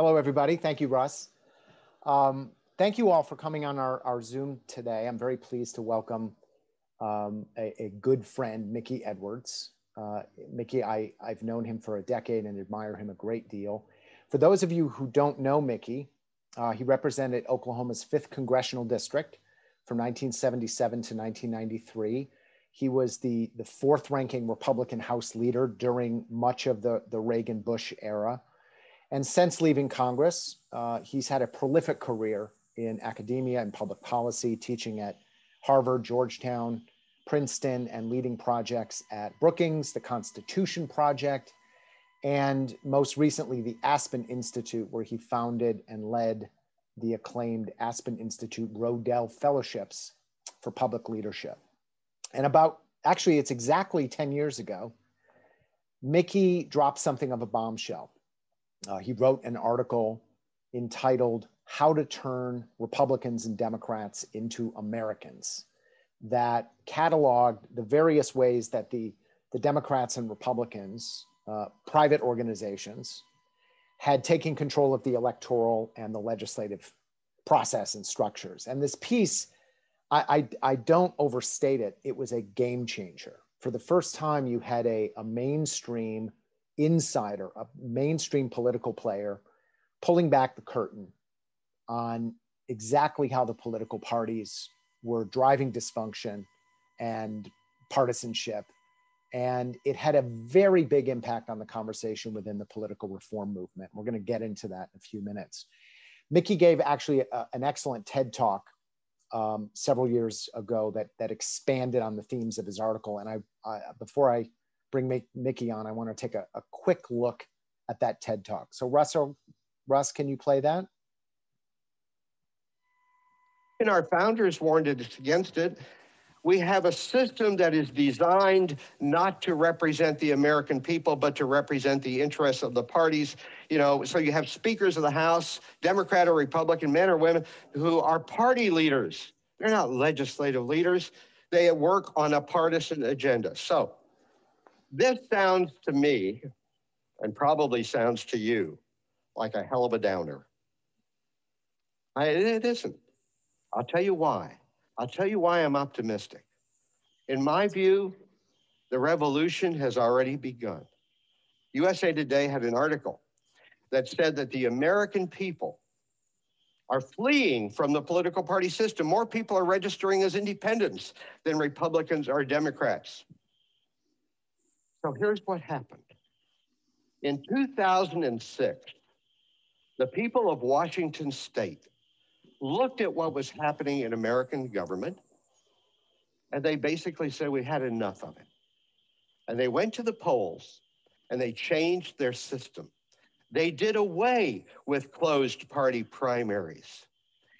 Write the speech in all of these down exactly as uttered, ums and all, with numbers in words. Hello, everybody. Thank you, Russ. Um, thank you all for coming on our, our Zoom today. I'm very pleased to welcome um, a, a good friend, Mickey Edwards. Uh, Mickey, I, I've known him for a decade and admire him a great deal. For those of you who don't know Mickey, uh, he represented Oklahoma's fifth congressional district from nineteen seventy-seven to nineteen ninety-three. He was the, the fourth ranking Republican House leader during much of the, the Reagan-Bush era. And since leaving Congress, uh, he's had a prolific career in academia and public policy, teaching at Harvard, Georgetown, Princeton, and leading projects at Brookings, the Constitution Project, and most recently the Aspen Institute, where he founded and led the acclaimed Aspen Institute Rodel Fellowships for Public Leadership. And about, actually it's exactly ten years ago, Mickey dropped something of a bombshell. Uh, he wrote an article entitled, How to Turn Republicans and Democrats into Americans, that cataloged the various ways that the, the Democrats and Republicans, uh, private organizations, had taken control of the electoral and the legislative process and structures. And this piece, I, I, I don't overstate it, it was a game changer. For the first time, you had a, a mainstream insider, a mainstream political player, pulling back the curtain on exactly how the political parties were driving dysfunction and partisanship. And it had a very big impact on the conversation within the political reform movement. We're going to get into that in a few minutes. Mickey gave actually a, an excellent TED talk um, several years ago that, that expanded on the themes of his article. And I, I before I bring Mickey on, I want to take a, a quick look at that TED Talk. So Russell, Russ, can you play that? And our founders warned us against it. We have a system that is designed not to represent the American people, but to represent the interests of the parties. You know, so you have speakers of the House, Democrat or Republican, men or women, who are party leaders. They're not legislative leaders. They work on a partisan agenda. So this sounds to me, and probably sounds to you, like a hell of a downer. I, it isn't. I'll tell you why. I'll tell you why I'm optimistic. In my view, the revolution has already begun. U S A Today had an article that said that the American people are fleeing from the political party system. More people are registering as independents than Republicans or Democrats. So here's what happened. In two thousand six, the people of Washington State looked at what was happening in American government, and they basically said, we had enough of it. And they went to the polls, and they changed their system. They did away with closed party primaries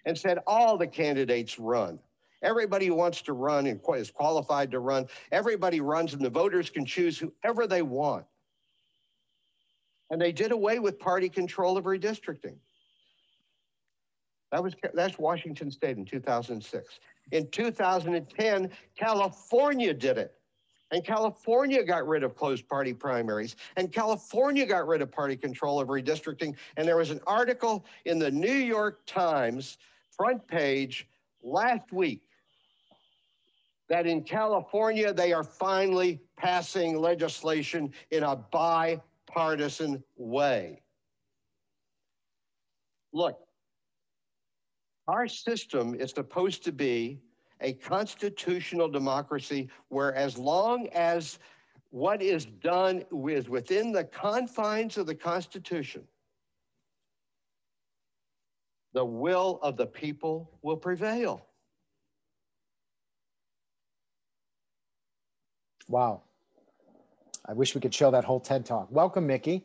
and said, all the candidates run. Everybody who wants to run and is qualified to run, everybody runs, and the voters can choose whoever they want. And they did away with party control of redistricting. That was, that's Washington State in two thousand six. In two thousand ten, California did it. And California got rid of closed party primaries. And California got rid of party control of redistricting. And there was an article in the New York Times front page last week that in California, they are finally passing legislation in a bipartisan way. Look, our system is supposed to be a constitutional democracy where as long as what is done is within the confines of the Constitution, the will of the people will prevail. Wow. I wish we could show that whole TED Talk. Welcome, Mickey.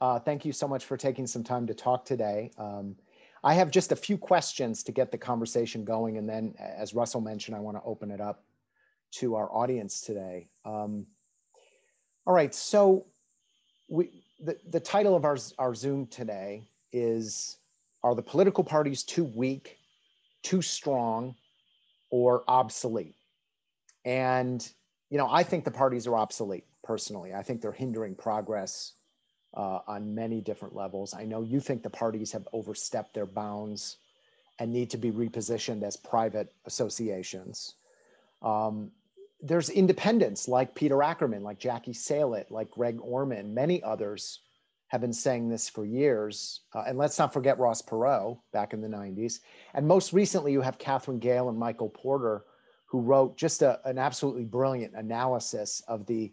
Uh, thank you so much for taking some time to talk today. Um, I have just a few questions to get the conversation going, and then, as Russell mentioned, I want to open it up to our audience today. Um, all right, so we, the, the title of our, our Zoom today is, are the political parties too weak, too strong, or obsolete? And, you know, I think the parties are obsolete, personally. I think they're hindering progress uh, on many different levels. I know you think the parties have overstepped their bounds and need to be repositioned as private associations. Um, there's independents like Peter Ackerman, like Jackie Salit, like Greg Orman, many others have been saying this for years. Uh, and let's not forget Ross Perot back in the nineties. And most recently, you have Catherine Gale and Michael Porter, who wrote just a, an absolutely brilliant analysis of the,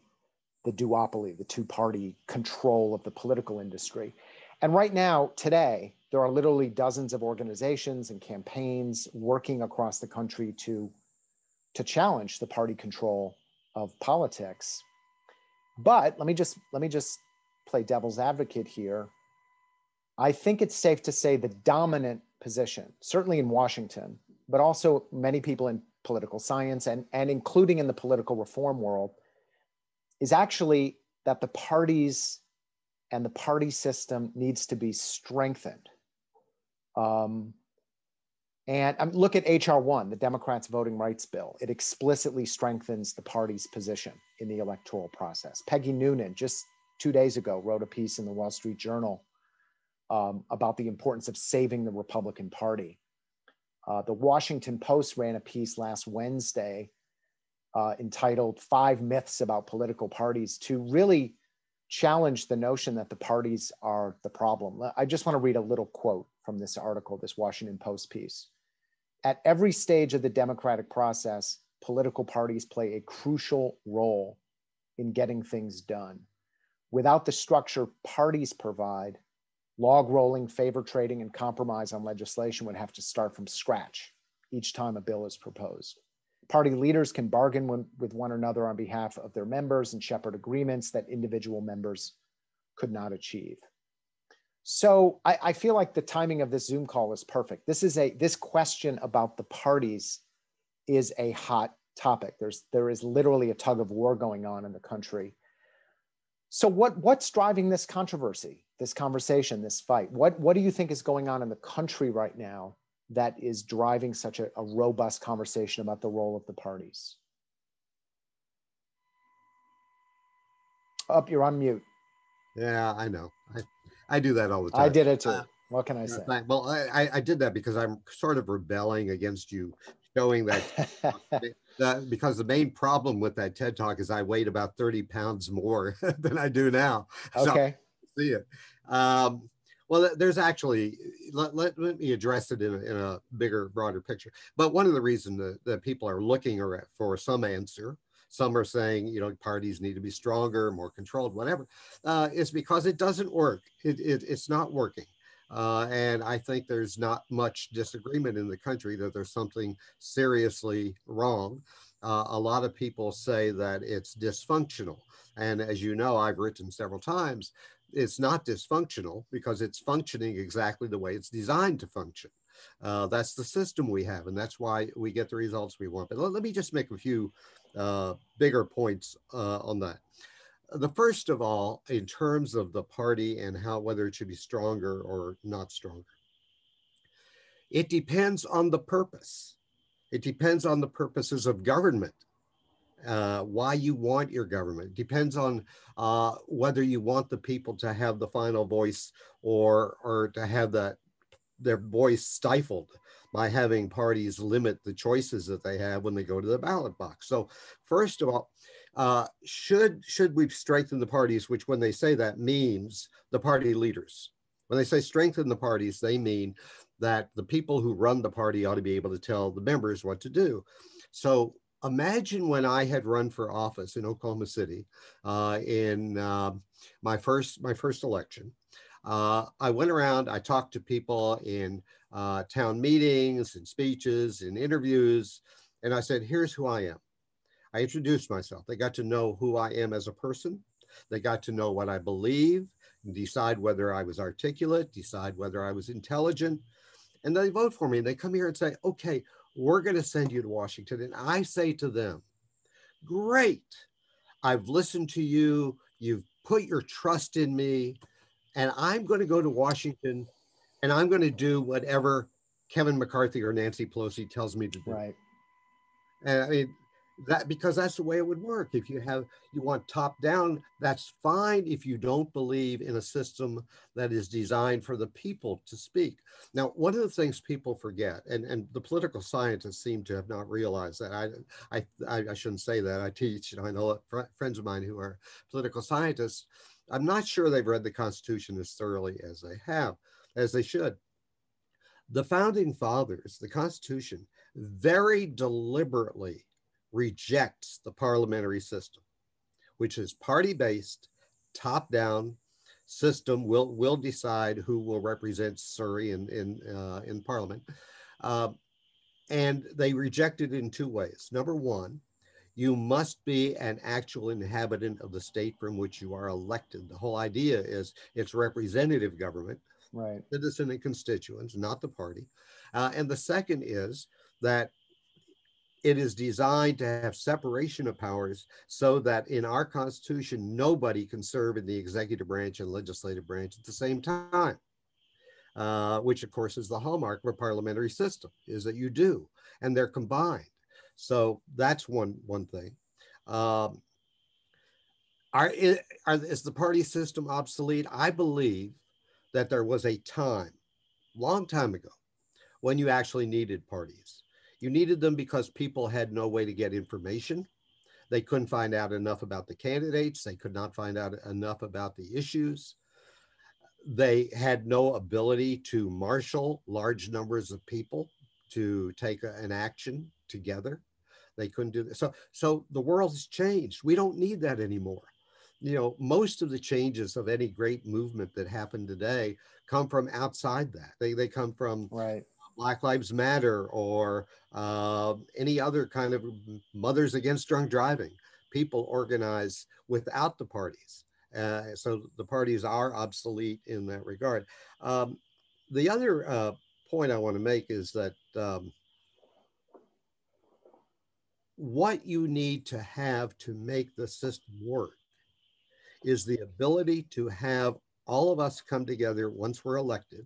the duopoly, the two-party control of the political industry. And right now, today, there are literally dozens of organizations and campaigns working across the country to, to challenge the party control of politics. But let me just, let me just play devil's advocate here. I think it's safe to say the dominant position, certainly in Washington, but also many people in political science and, and including in the political reform world, is actually that the parties and the party system needs to be strengthened. Um, and um, look at H R one, the Democrats' voting rights bill. It explicitly strengthens the party's position in the electoral process. Peggy Noonan, just two days ago, wrote a piece in the Wall Street Journal um, about the importance of saving the Republican Party. Uh, the Washington Post ran a piece last Wednesday uh, entitled Five Myths About Political Parties to really challenge the notion that the parties are the problem. I just want to read a little quote from this article, this Washington Post piece. At every stage of the democratic process, political parties play a crucial role in getting things done. Without the structure parties provide, log rolling, favor trading, and compromise on legislation would have to start from scratch each time a bill is proposed. Party leaders can bargain when, with one another on behalf of their members and shepherd agreements that individual members could not achieve. So I, I feel like the timing of this Zoom call is perfect. This is a this question about the parties is a hot topic. There's there is literally a tug of war going on in the country. So what, what's driving this controversy, this conversation, this fight? What, what do you think is going on in the country right now that is driving such a, a robust conversation about the role of the parties? Up, oh, you're on mute. Yeah, I know. I, I do that all the time. I did it too. Uh, what can I say? Well, I, I did that because I'm sort of rebelling against you showing that The, because the main problem with that TED talk is I weighed about thirty pounds more than I do now. Okay. So, see it. Um, well, there's actually, let, let, let me address it in a, in a bigger, broader picture. But one of the reasons that, that people are looking for some answer, some are saying, you know, parties need to be stronger, more controlled, whatever, uh, is because it doesn't work. It, it, it's not working. Uh, and I think there's not much disagreement in the country that there's something seriously wrong. Uh, a lot of people say that it's dysfunctional. And as you know, I've written several times, it's not dysfunctional because it's functioning exactly the way it's designed to function. Uh, that's the system we have, and that's why we get the results we want. But let, let me just make a few uh, bigger points uh, on that. The first of all, in terms of the party and how, whether it should be stronger or not stronger, it depends on the purpose. It depends on the purposes of government, uh, why you want your government. It depends on uh, whether you want the people to have the final voice or, or to have that, their voice stifled by having parties limit the choices that they have when they go to the ballot box. So first of all, Uh, should, should we strengthen the parties, which when they say that means the party leaders. When they say strengthen the parties, they mean that the people who run the party ought to be able to tell the members what to do. So imagine when I had run for office in Oklahoma City uh, in uh, my, first, my first election. Uh, I went around, I talked to people in uh, town meetings, in speeches, in interviews, and I said, here's who I am. I introduced myself. They got to know who I am as a person. They got to know what I believe, decide whether I was articulate, decide whether I was intelligent. And they vote for me. And they come here and say, okay, we're going to send you to Washington. And I say to them, great. I've listened to you. You've put your trust in me. And I'm going to go to Washington and I'm going to do whatever Kevin McCarthy or Nancy Pelosi tells me to do. Right. And I mean, that, because that's the way it would work. If you have, you want top down, that's fine if you don't believe in a system that is designed for the people to speak. Now, one of the things people forget, and, and the political scientists seem to have not realized that, I, I, I shouldn't say that, I teach, you know, I know fr- friends of mine who are political scientists, I'm not sure they've read the Constitution as thoroughly as they have, as they should. The Founding Fathers, the Constitution, very deliberately rejects the parliamentary system, which is party-based, top-down system. Will will decide who will represent Surrey in in uh, in Parliament, uh, and they reject it in two ways. Number one, you must be an actual inhabitant of the state from which you are elected. The whole idea is it's representative government, right? Citizen and constituents, not the party. Uh, and the second is that it is designed to have separation of powers so that in our Constitution, nobody can serve in the executive branch and legislative branch at the same time, uh, which of course is the hallmark of a parliamentary system, is that you do, and they're combined. So that's one one thing. Um, are, are, is the party system obsolete? I believe that there was a time, long time ago, when you actually needed parties. You needed them because people had no way to get information. They couldn't find out enough about the candidates. They could not find out enough about the issues. They had no ability to marshal large numbers of people to take a, an action together. They couldn't do that. So, so the world has changed. We don't need that anymore. You know, most of the changes of any great movement that happen today come from outside that. They, they come from right. Black Lives Matter or uh, any other kind of Mothers Against Drunk Driving. People organize without the parties. Uh, so the parties are obsolete in that regard. Um, the other uh, point I want to make is that um, what you need to have to make the system work is the ability to have all of us come together once we're elected,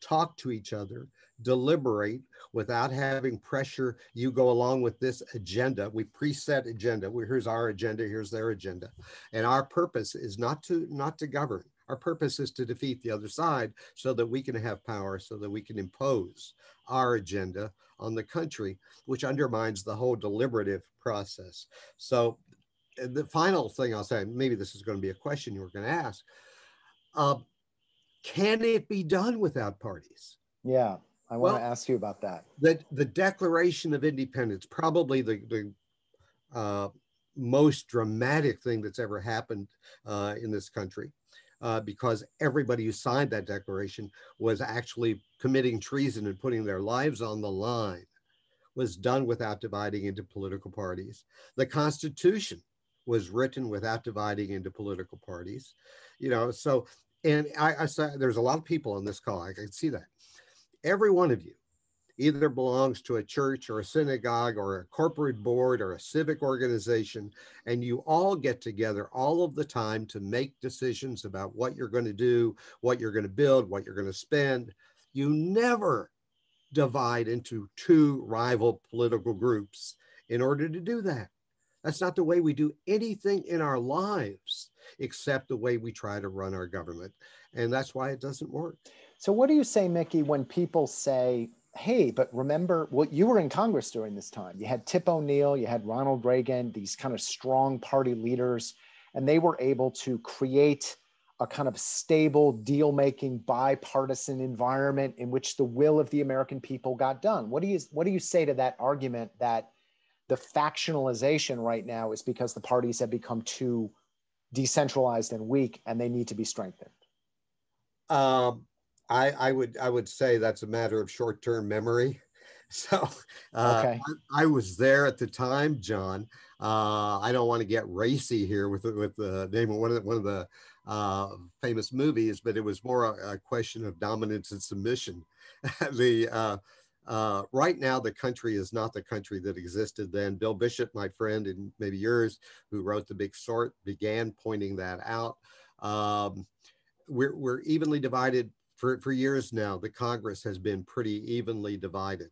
talk to each other, deliberate without having pressure. You go along with this agenda. We preset agenda. We, here's our agenda. Here's their agenda. And our purpose is not to not to govern. Our purpose is to defeat the other side so that we can have power, so that we can impose our agenda on the country, which undermines the whole deliberative process. So the final thing I'll say, maybe this is going to be a question you were going to ask, uh, can it be done without parties? Yeah, I want well, to ask you about that. The, the Declaration of Independence, probably the, the uh, most dramatic thing that's ever happened uh, in this country. Uh, because everybody who signed that declaration was actually committing treason and putting their lives on the line, was done without dividing into political parties. The Constitution was written without dividing into political parties. You know, so, and I, I saw there's a lot of people on this call, I can see that. Every one of you either belongs to a church or a synagogue or a corporate board or a civic organization, and you all get together all of the time to make decisions about what you're going to do, what you're going to build, what you're going to spend. You never divide into two rival political groups in order to do that. That's not the way we do anything in our lives, except the way we try to run our government. And that's why it doesn't work. So what do you say, Mickey, when people say, hey, but remember, well, you were in Congress during this time. You had Tip O'Neill, you had Ronald Reagan, these kind of strong party leaders, and they were able to create a kind of stable, deal-making, bipartisan environment in which the will of the American people got done. What do you, what do you say to that argument that the factionalization right now is because the parties have become too decentralized and weak and they need to be strengthened? Um. I, I would I would say that's a matter of short-term memory. So uh, okay. I, I was there at the time, John. Uh, I don't want to get racy here with with the name of one of the, one of the uh, famous movies, but it was more a, a question of dominance and submission. the uh, uh, right now, the country is not the country that existed then. Bill Bishop, my friend, and maybe yours, who wrote The Big Short, began pointing that out. Um, we're we're evenly divided. For, for years now, the Congress has been pretty evenly divided.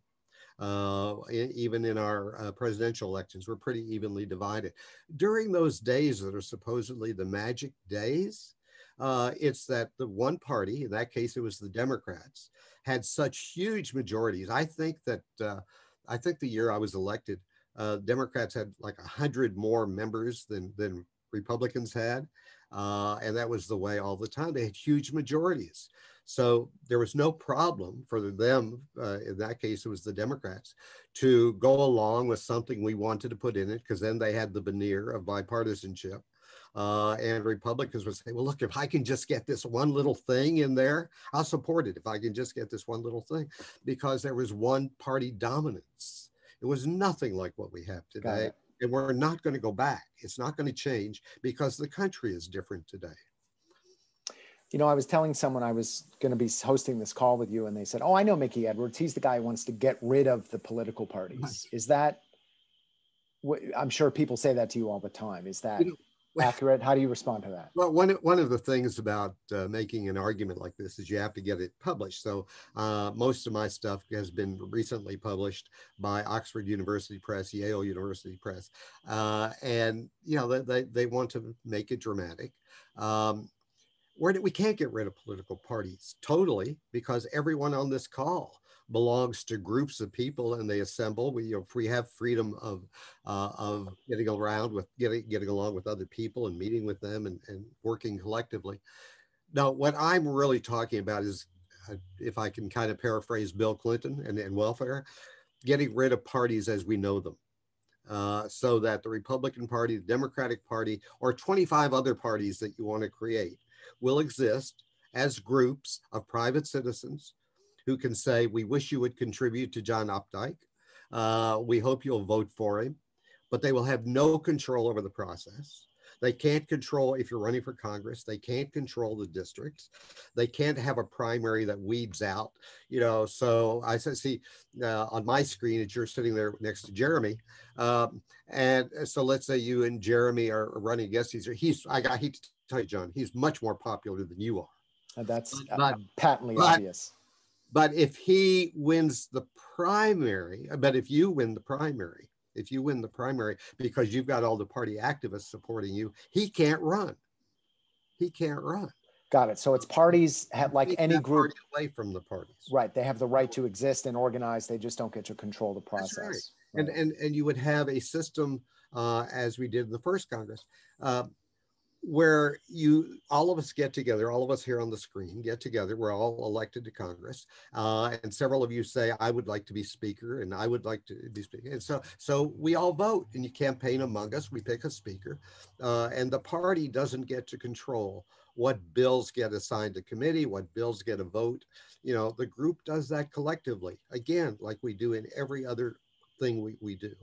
uh, in, even in our uh, presidential elections. We're pretty evenly divided. During those days that are supposedly the magic days, Uh, it's that the one party, in that case, it was the Democrats, had such huge majorities. I think that, uh, I think the year I was elected, uh, Democrats had like a hundred more members than, than Republicans had. Uh, and that was the way all the time. They had huge majorities. So there was no problem for them, uh, in that case, it was the Democrats, to go along with something we wanted to put in it, because then they had the veneer of bipartisanship. Uh, and Republicans would say, well, look, if I can just get this one little thing in there, I'll support it if I can just get this one little thing, because there was one party dominance. It was nothing like what we have today. And we're not going to go back. It's not going to change because the country is different today. You know, I was telling someone I was going to be hosting this call with you, and they said, oh, I know Mickey Edwards. He's the guy who wants to get rid of the political parties. Right. Is that, I'm sure people say that to you all the time. Is that... You know, accurate? How do you respond to that? Well, one, one of the things about uh, making an argument like this is you have to get it published. So uh, most of my stuff has been recently published by Oxford University Press, Yale University Press. Uh, and, you know, they, they want to make it dramatic. Um, where do, we can't get rid of political parties totally, because everyone on this call belongs to groups of people, and they assemble. We, you know, we have freedom of uh, of getting around with getting getting along with other people and meeting with them and, and working collectively. Now, what I'm really talking about is, uh, if I can kind of paraphrase Bill Clinton and, and welfare, getting rid of parties as we know them, uh, so that the Republican Party, the Democratic Party, or twenty-five other parties that you want to create will exist as groups of private citizens who can say, we wish you would contribute to John Updike. Uh, we hope you'll vote for him, but they will have no control over the process. They can't control if you're running for Congress. They can't control the districts. They can't have a primary that weeds out, you know. So I said, see, uh, on my screen, it's you're sitting there next to Jeremy, um, and so let's say you and Jeremy are running against each other. He's, I got, I hate to tell you, John, he's much more popular than you are. And that's but, uh, patently but, obvious. But if he wins the primary, but if you win the primary, if you win the primary, because you've got all the party activists supporting you, he can't run. He can't run. Got it. So it's parties have, like any group, away from the parties. Right. They have the right to exist and organize. They just don't get to control the process. That's right. Right. And, and, and you would have a system, uh, as we did in the first Congress, uh, where you, all of us get together, all of us here on the screen get together, we're all elected to Congress, uh, and several of you say, I would like to be speaker, and I would like to be speaker. And so, so we all vote, and you campaign among us, we pick a speaker, uh, and the party doesn't get to control what bills get assigned to committee, what bills get a vote. You know, the group does that collectively, again, like we do in every other thing we, we do.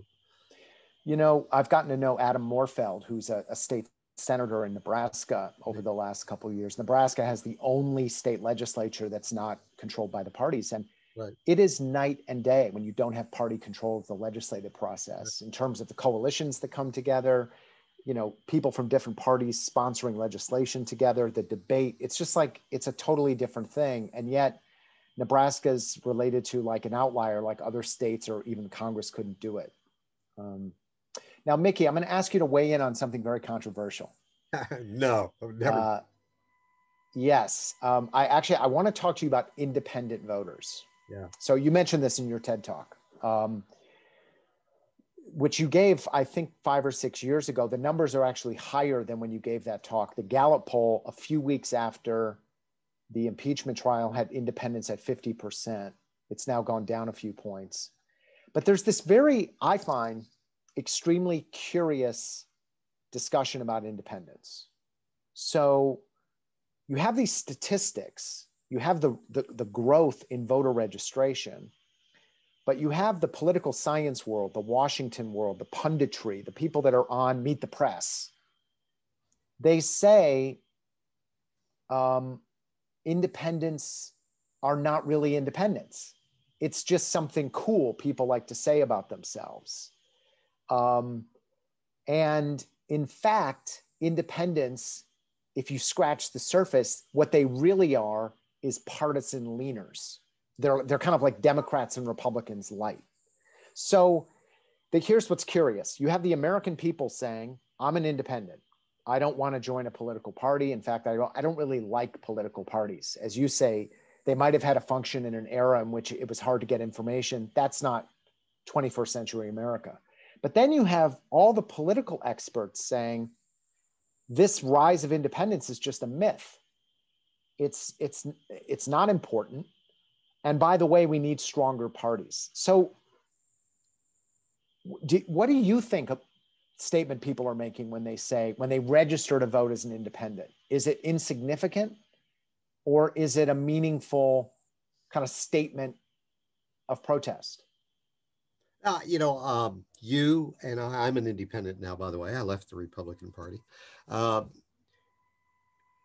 You know, I've gotten to know Adam Moorfeld, who's a, a state senator in Nebraska over the last couple of years. Nebraska has the only state legislature that's not controlled by the parties. And right. It is night and day when you don't have party control of the legislative process, right. In terms of the coalitions that come together, you know, people from different parties sponsoring legislation together, the debate. It's just like, it's a totally different thing. And yet Nebraska's related to like an outlier, like other states, or even Congress couldn't do it. Um, Now, Mickey, I'm going to ask you to weigh in on something very controversial. No, I've never. Uh, yes, um, I actually I want to talk to you about independent voters. Yeah. So you mentioned this in your TED talk, um, which you gave, I think, five or six years ago. The numbers are actually higher than when you gave that talk. The Gallup poll a few weeks after the impeachment trial had independents at fifty percent. It's now gone down a few points, but there's this very, I find, extremely curious discussion about independence. So you have these statistics, you have the, the, the growth in voter registration, but you have the political science world, the Washington world, the punditry, the people that are on Meet the Press. They say um, independents are not really independents. It's just something cool people like to say about themselves. Um, and in fact, independents, if you scratch the surface, what they really are is partisan leaners. They're, they're kind of like Democrats and Republicans light. So the, here's what's curious. You have the American people saying, I'm an independent. I don't want to join a political party. In fact, I don't, I don't really like political parties. As you say, they might have had a function in an era in which it was hard to get information. That's not twenty-first century America. But then you have all the political experts saying, this rise of independence is just a myth. It's, it's, it's not important. And by the way, we need stronger parties. So do, what do you think of statement people are making when they say, when they register to vote as an independent? Is it insignificant, or is it a meaningful kind of statement of protest? Uh, you know, um, you and I, I'm an independent now, by the way. I left the Republican Party. Uh,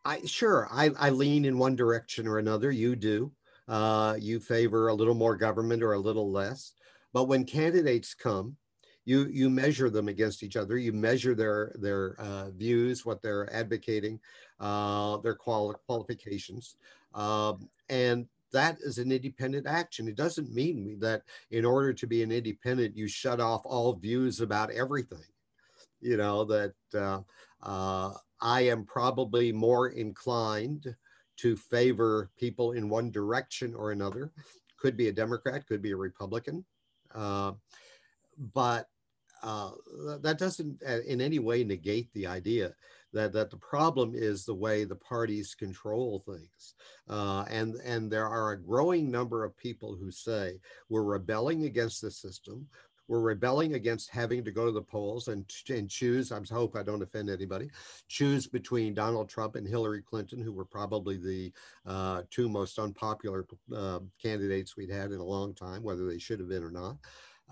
I sure, I, I lean in one direction or another. You do. Uh, you favor a little more government or a little less. But when candidates come, You, you measure them against each other. You measure their, their uh, views, what they're advocating, uh, their quali qualifications. Um, and that is an independent action. It doesn't mean that in order to be an independent, you shut off all views about everything. You know, that uh, uh, I am probably more inclined to favor people in one direction or another. Could be a Democrat, could be a Republican. Uh, but Uh, that doesn't in any way negate the idea that, that the problem is the way the parties control things. Uh, and, and there are a growing number of people who say, we're rebelling against the system. We're rebelling against having to go to the polls and, and choose, I hope I don't offend anybody, choose between Donald Trump and Hillary Clinton, who were probably the uh, two most unpopular uh, candidates we'd had in a long time, whether they should have been or not.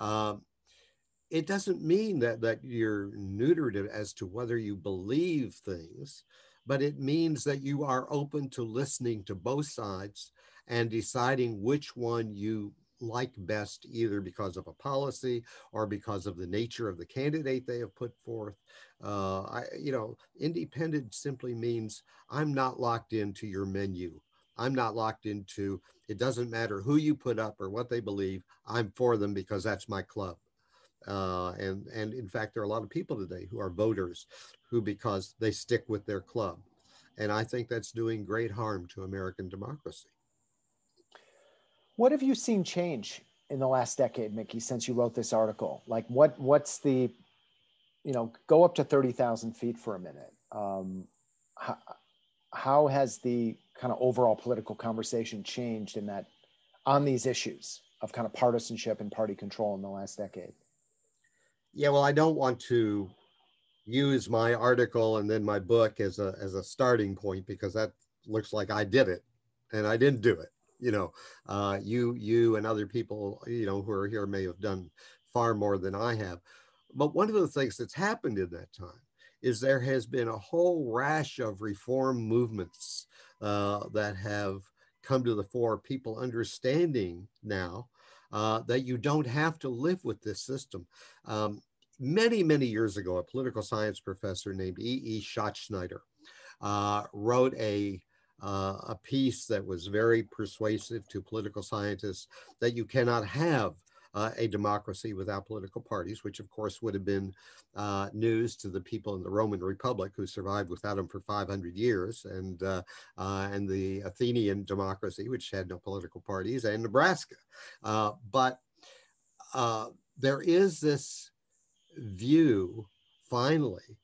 Um, It doesn't mean that, that you're neutered as to whether you believe things, but it means that you are open to listening to both sides and deciding which one you like best, either because of a policy or because of the nature of the candidate they have put forth. Uh, I, you know, independent simply means I'm not locked into your menu. I'm not locked into, it doesn't matter who you put up or what they believe, I'm for them because that's my club. Uh, and, and in fact, there are a lot of people today who are voters who, because they stick with their club. And I think that's doing great harm to American democracy. What have you seen change in the last decade, Mickey, since you wrote this article? Like what, what's the, you know, go up to thirty thousand feet for a minute. Um, how, how has the kind of overall political conversation changed in that, on these issues of kind of partisanship and party control in the last decade? Yeah, well, I don't want to use my article and then my book as a, as a starting point, because that looks like I did it and I didn't do it. You know, uh, you, you and other people, you know, who are here may have done far more than I have. But one of the things that's happened in that time is there has been a whole rash of reform movements uh, that have come to the fore, people understanding now Uh, that you don't have to live with this system. Um, many, many years ago, a political science professor named E E Schatzschneider uh, wrote a, uh, a piece that was very persuasive to political scientists that you cannot have uh, a democracy without political parties, which of course would have been uh, news to the people in the Roman Republic who survived without them for five hundred years, and, uh, uh, and the Athenian democracy, which had no political parties, and Nebraska. Uh, but uh, there is this view, finally,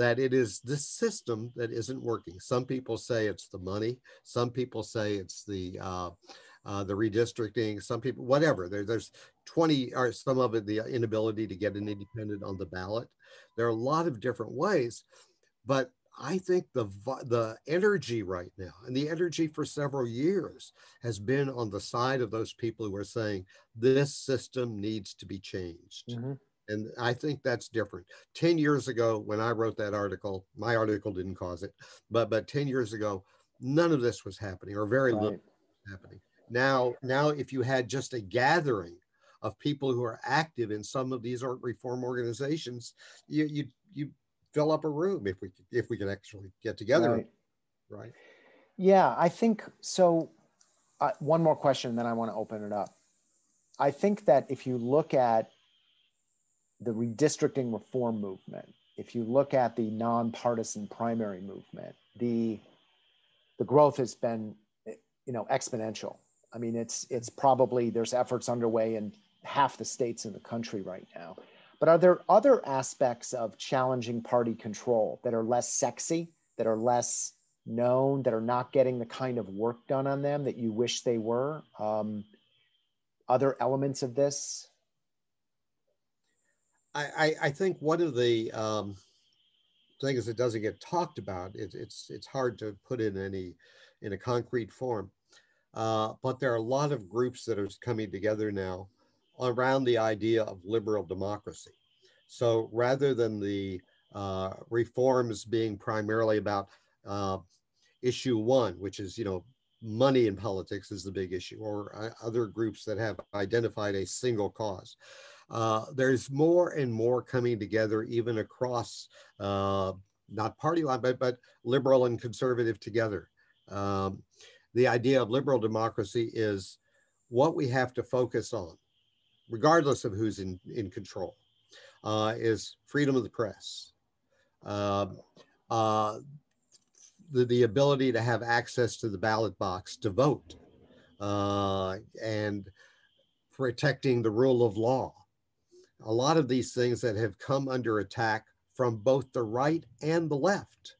that it is this system that isn't working. Some people say it's the money. Some people say it's the uh, Uh, the redistricting, some people, whatever. There, there's twenty, or some of it, the inability to get an independent on the ballot. There are a lot of different ways, but I think the, the energy right now, and the energy for several years, has been on the side of those people who are saying, this system needs to be changed. Mm-hmm. And I think that's different. ten years ago, when I wrote that article, my article didn't cause it, but, but ten years ago, none of this was happening, or very right. little was happening. Now, now, if you had just a gathering of people who are active in some of these reform organizations, you you you fill up a room if we if we can actually get together, right? right? Yeah, I think so. Uh, one more question, and then I want to open it up. I think that if you look at the redistricting reform movement, if you look at the nonpartisan primary movement, the the growth has been, you know, exponential. I mean, it's it's probably, there's efforts underway in half the states in the country right now. But are there other aspects of challenging party control that are less sexy, that are less known, that are not getting the kind of work done on them that you wish they were? Um, other elements of this? I, I think one of the um, things that doesn't get talked about, it, it's, it's hard to put in any, in a concrete form, uh, but there are a lot of groups that are coming together now around the idea of liberal democracy. So rather than the uh, reforms being primarily about uh, issue one, which is, you know, money in politics is the big issue, or uh, other groups that have identified a single cause. Uh, there's more and more coming together, even across, uh, not party line, but, but liberal and conservative together. Um, the idea of liberal democracy is what we have to focus on, regardless of who's in, in control, uh, is freedom of the press, uh, uh, the, the ability to have access to the ballot box to vote, uh, and protecting the rule of law. A lot of these things that have come under attack from both the right and the left.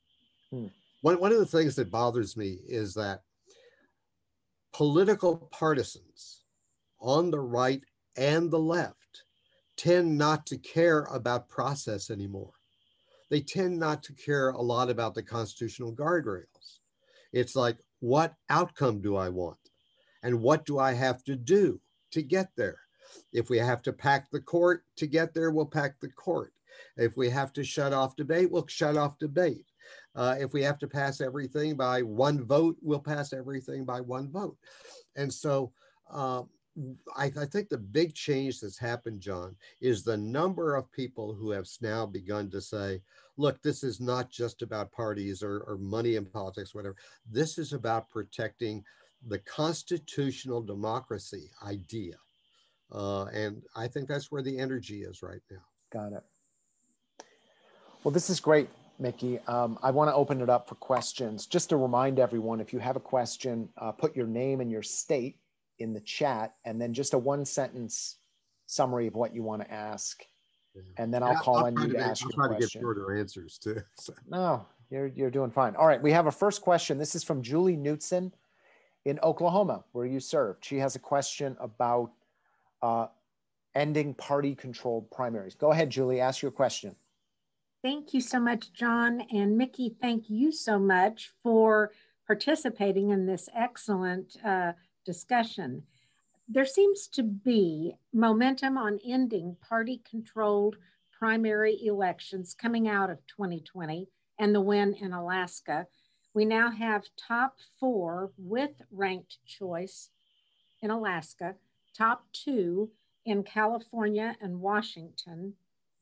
Hmm. One, one of the things that bothers me is that political partisans on the right and the left tend not to care about process anymore. They tend not to care a lot about the constitutional guardrails. It's like, what outcome do I want? And what do I have to do to get there? If we have to pack the court to get there, we'll pack the court. If we have to shut off debate, we'll shut off debate. Uh, if we have to pass everything by one vote, we'll pass everything by one vote. And so uh, I, I think the big change that's happened, John, is the number of people who have now begun to say, look, this is not just about parties or, or money in politics, whatever. This is about protecting the constitutional democracy idea. Uh, and I think that's where the energy is right now. Got it. Well, this is great, Mickey. Um, I want to open it up for questions. Just to remind everyone, if you have a question, uh, put your name and your state in the chat, and then just a one sentence summary of what you want to ask. Yeah. And then I'll yeah, call I'll on you to, to ask your question. I'll try to get shorter answers too. So. No, you're, you're doing fine. All right, we have a first question. This is from Julie Knutson in Oklahoma, where you served. She has a question about Uh, ending party-controlled primaries. Go ahead, Julie, ask your question. Thank you so much, John. And Mickey, thank you so much for participating in this excellent uh, discussion. There seems to be momentum on ending party-controlled primary elections coming out of twenty twenty and the win in Alaska. We now have top four with ranked choice in Alaska, top two in California and Washington,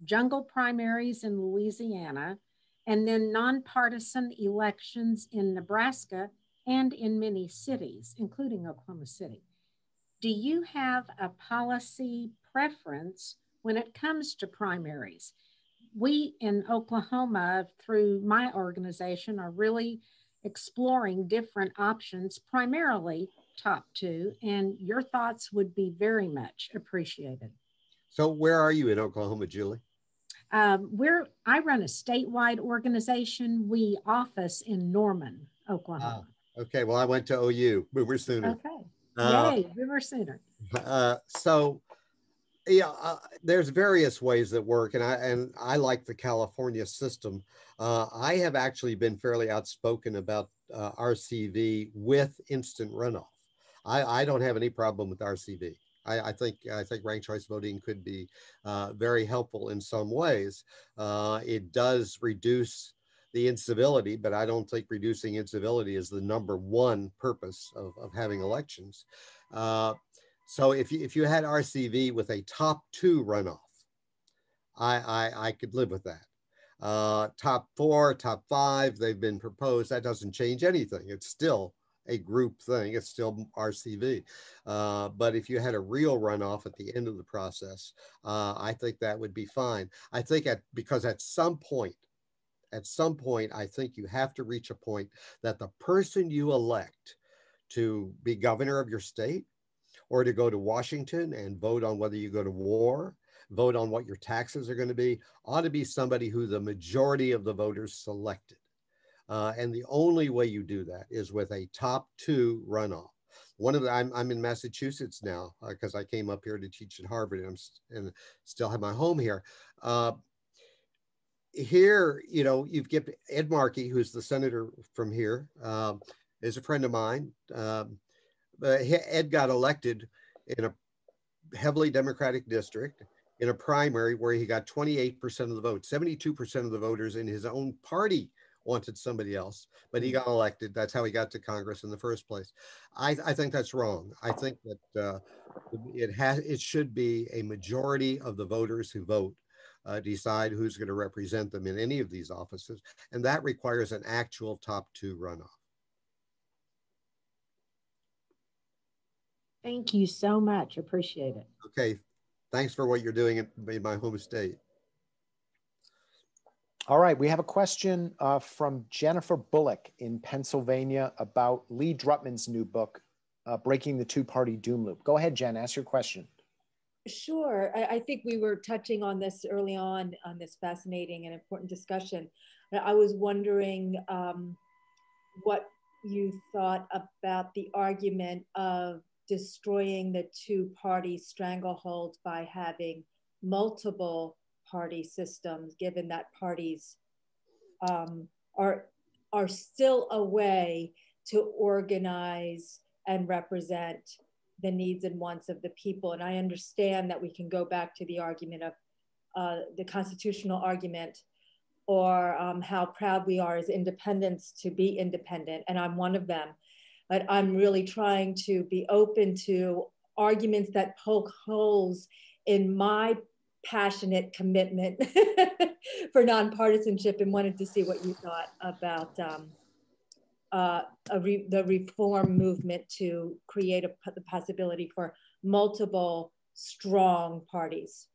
jungle primaries in Louisiana, and then nonpartisan elections in Nebraska and in many cities, including Oklahoma City. Do you have a policy preference when it comes to primaries? We in Oklahoma, through my organization, are really exploring different options, primarily top two, and your thoughts would be very much appreciated. So where are you in Oklahoma, Julie? Um, we're, I run a statewide organization. We office in Norman, Oklahoma. Ah, okay, well, I went to O U, Boomer Sooner. Okay, uh, yay, Boomer Sooner. Uh, so, yeah, uh, there's various ways that work, and I, and I like the California system. Uh, I have actually been fairly outspoken about uh, R C V with instant runoff. I, I don't have any problem with R C V. I, I think I think ranked choice voting could be uh, very helpful in some ways. Uh, it does reduce the incivility, but I don't think reducing incivility is the number one purpose of, of having elections. Uh, so if you, if you had R C V with a top two runoff, I, I, I could live with that. Uh, top four, top five, they've been proposed. That doesn't change anything. It's still a group thing. It's still R C V. Uh, but if you had a real runoff at the end of the process, uh, I think that would be fine. I think at, because at some point, at some point, I think you have to reach a point that the person you elect to be governor of your state or to go to Washington and vote on whether you go to war, vote on what your taxes are going to be, ought to be somebody who the majority of the voters selected. Uh, and the only way you do that is with a top two runoff. One of the, I'm, I'm in Massachusetts now because uh, I came up here to teach at Harvard, and I'm st and still have my home here. Uh, here, you know, you've got Ed Markey, who's the senator from here, um, is a friend of mine. Um, but Ed got elected in a heavily Democratic district in a primary where he got twenty-eight percent of the vote. seventy-two percent of the voters in his own party wanted somebody else, but he got elected. That's how he got to Congress in the first place. I, I think that's wrong. I think that uh, it has, it should be a majority of the voters who vote uh, decide who's going to represent them in any of these offices, and that requires an actual top two runoff. Thank you so much. Appreciate it. Okay, thanks for what you're doing in my home state. All right, we have a question uh, from Jennifer Bullock in Pennsylvania about Lee Drutman's new book, uh, Breaking the Two-Party Doom Loop. Go ahead, Jen, ask your question. Sure, I, I think we were touching on this early on, on this fascinating and important discussion. I was wondering um, what you thought about the argument of destroying the two-party stranglehold by having multiple party systems, given that parties um, are, are still a way to organize and represent the needs and wants of the people. And I understand that we can go back to the argument of uh, the constitutional argument, or um, how proud we are as independents to be independent, and I'm one of them. But I'm really trying to be open to arguments that poke holes in my passionate commitment for nonpartisanship, and wanted to see what you thought about um, uh, a re the reform movement to create a, the possibility for multiple strong parties.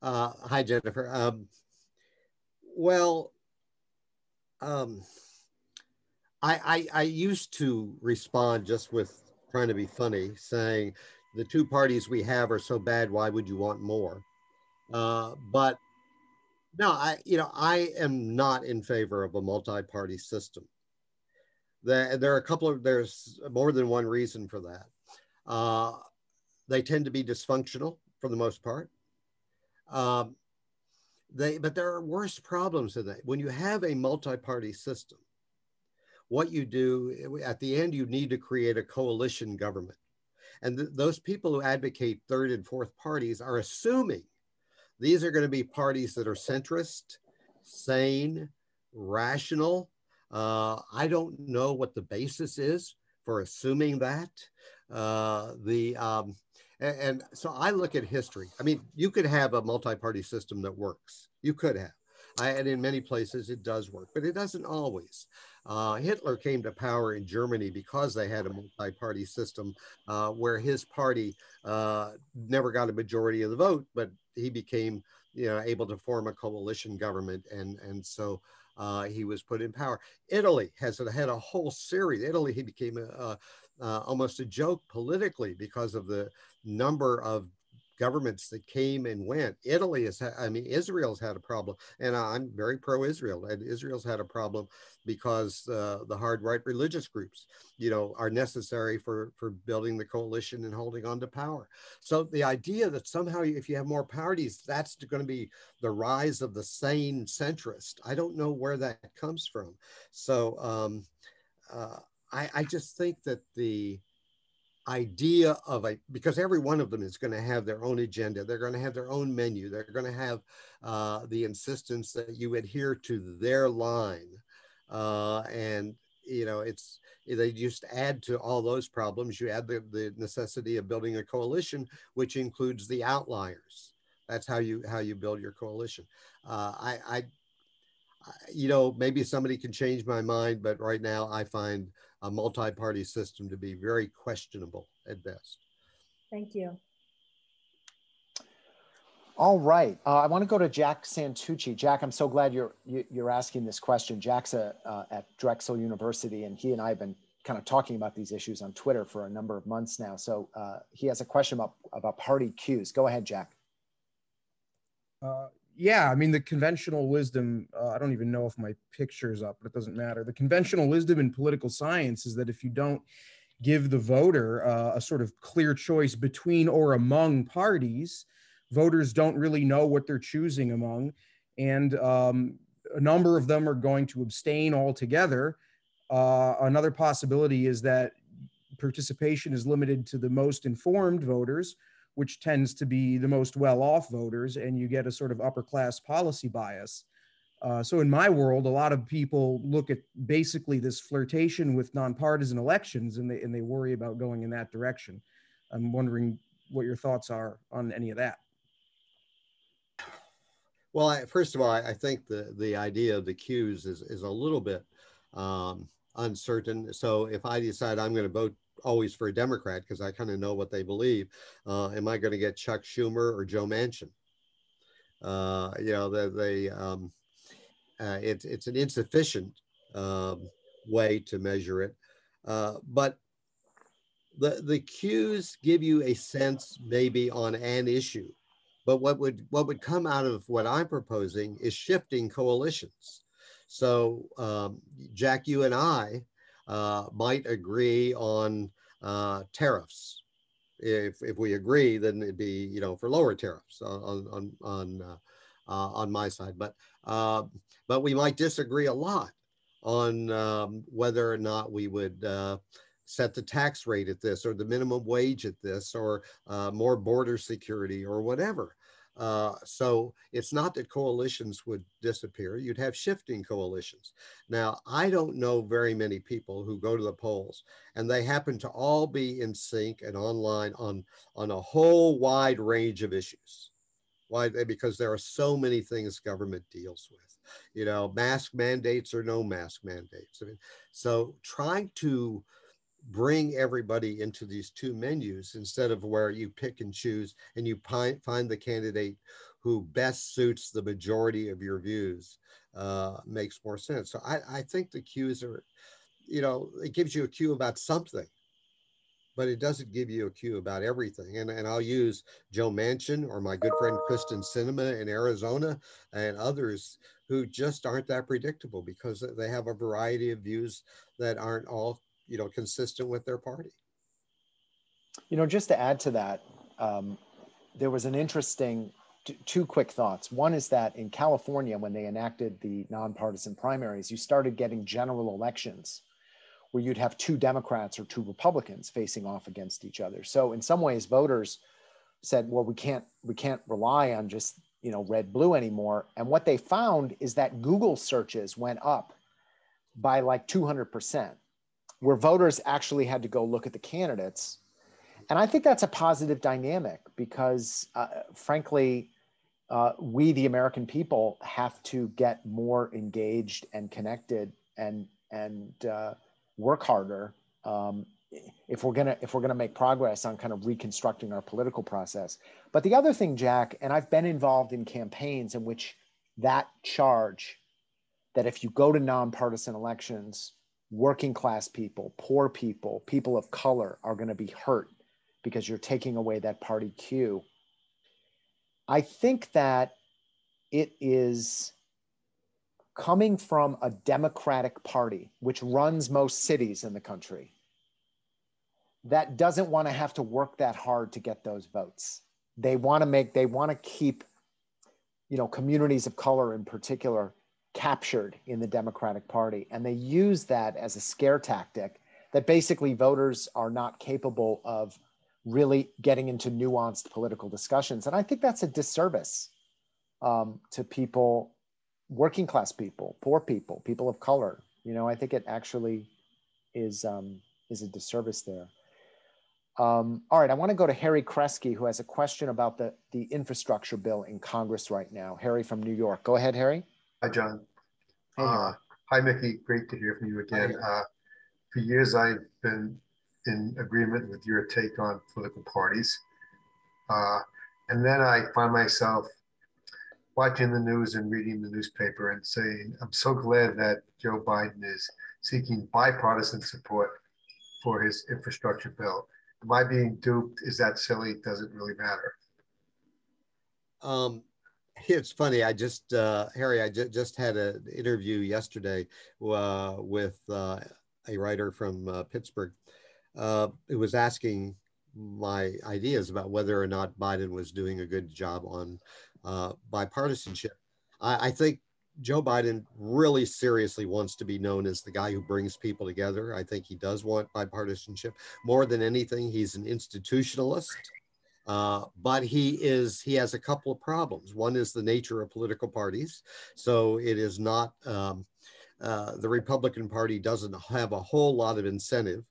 Uh, hi, Jennifer. Um, well, um, I, I, I used to respond just with trying to be funny, saying the two parties we have are so bad, why would you want more? Uh, but no, I, you know, I am not in favor of a multi-party system. There, there are a couple of, there's more than one reason for that. Uh, they tend to be dysfunctional for the most part. Um, they, but there are worse problems than that. When you have a multi-party system, what you do, at the end, you need to create a coalition government. And th those people who advocate third and fourth parties are assuming these are going to be parties that are centrist, sane, rational. Uh, I don't know what the basis is for assuming that. Uh, the um, and, and so I look at history. I mean, you could have a multi-party system that works. You could have. I, and in many places it does work, but it doesn't always. Uh, Hitler came to power in Germany because they had a multi-party system uh, where his party uh, never got a majority of the vote, but he became, you know, able to form a coalition government, and, and so uh, he was put in power. Italy has had a whole series. Italy, he became a, a, uh, almost a joke politically because of the number of governments that came and went. Italy is, I mean, Israel's had a problem, and I'm very pro-Israel, and Israel's had a problem because uh, the hard right religious groups, you know, are necessary for, for building the coalition and holding on to power. So the idea that somehow if you have more parties, that's going to be the rise of the sane centrist, I don't know where that comes from. So um, uh, I, I just think that the idea of a, because every one of them is going to have their own agenda. They're going to have their own menu. They're going to have uh, the insistence that you adhere to their line. Uh, and, you know, it's, they just add to all those problems. You add the, the necessity of building a coalition, which includes the outliers. That's how you, how you build your coalition. Uh, I, I, you know, maybe somebody can change my mind, but right now I find a multi-party system to be very questionable at best. Thank you. All right, uh, I want to go to Jack Santucci. Jack, I'm so glad you're you, you're asking this question. Jack's a, uh, at Drexel University, and he and I have been kind of talking about these issues on Twitter for a number of months now. So uh, he has a question about about party cues. Go ahead, Jack. Uh, yeah, I mean, the conventional wisdom. Uh, I don't even know if my picture's up, but it doesn't matter. The conventional wisdom in political science is that if you don't give the voter uh, a sort of clear choice between or among parties, voters don't really know what they're choosing among, and um, a number of them are going to abstain altogether. Uh, another possibility is that participation is limited to the most informed voters, which tends to be the most well-off voters, and you get a sort of upper-class policy bias. Uh, so in my world, a lot of people look at basically this flirtation with nonpartisan elections, and they, and they worry about going in that direction. I'm wondering what your thoughts are on any of that. Well, I, first of all, I, I think the, the idea of the cues is, is a little bit um, uncertain. So if I decide I'm going to vote always for a Democrat because I kind of know what they believe, uh, am I going to get Chuck Schumer or Joe Manchin? Uh, you know, they, they, um, uh, it, it's an insufficient um, way to measure it. Uh, but the, the cues give you a sense maybe on an issue. But what would, what would come out of what I'm proposing is shifting coalitions. So um, Jack, you and I uh, might agree on uh, tariffs. If, if we agree, then it'd be, you know, for lower tariffs on, on, on, uh, uh, on my side. But, uh, but we might disagree a lot on um, whether or not we would uh, set the tax rate at this or the minimum wage at this or uh, more border security or whatever. Uh, so it's not that coalitions would disappear. You'd have shifting coalitions. Now, I don't know very many people who go to the polls and they happen to all be in sync and online on, on a whole wide range of issues. Why? Because there are so many things government deals with, you know, mask mandates or no mask mandates. I mean, so trying to bring everybody into these two menus instead of where you pick and choose and you find the candidate who best suits the majority of your views uh, makes more sense. So I, I think the cues are, you know, it gives you a cue about something, but it doesn't give you a cue about everything. And, and I'll use Joe Manchin or my good friend Kristen Sinema in Arizona and others who just aren't that predictable because they have a variety of views that aren't all, you know, consistent with their party. You know, just to add to that, um, there was an interesting, two quick thoughts. One is that in California, when they enacted the nonpartisan primaries, you started getting general elections where you'd have two Democrats or two Republicans facing off against each other. So in some ways, voters said, well, we can't, we can't rely on just, you know, red, blue anymore. And what they found is that Google searches went up by like two hundred percent. Where voters actually had to go look at the candidates. And I think that's a positive dynamic because uh, frankly, uh, we, the American people, have to get more engaged and connected and, and uh, work harder um, if we're gonna, if we're gonna make progress on kind of reconstructing our political process. But the other thing, Jack, and I've been involved in campaigns in which that charge, that if you go to nonpartisan elections, working class people, poor people, people of color are going to be hurt because you're taking away that party cue. I think that it is coming from a Democratic Party, which runs most cities in the country, that doesn't want to have to work that hard to get those votes. They want to make, they want to keep, you know, communities of color in particular captured in the Democratic Party. And they use that as a scare tactic that basically voters are not capable of really getting into nuanced political discussions. And I think that's a disservice um, to people, working class people, poor people, people of color. You know, I think it actually is, um, is a disservice there. Um, all right, I want to go to Harry Kresge, who has a question about the, the infrastructure bill in Congress right now. Harry from New York. Go ahead, Harry. Hi, John. Uh, hi, Mickey. Great to hear from you again. Uh, for years I've been in agreement with your take on political parties. Uh, and then I find myself watching the news and reading the newspaper and saying, I'm so glad that Joe Biden is seeking bipartisan support for his infrastructure bill. Am I being duped? Is that silly? Does it really matter? Um, it's funny. I just, uh, Harry, I ju just had an interview yesterday uh, with uh, a writer from uh, Pittsburgh uh, who was asking my ideas about whether or not Biden was doing a good job on uh, bipartisanship. I, I think Joe Biden really seriously wants to be known as the guy who brings people together. I think he does want bipartisanship. More than anything, he's an institutionalist, uh, but he is he has a couple of problems. One is the nature of political parties. So it is not, um, uh, the Republican Party doesn't have a whole lot of incentive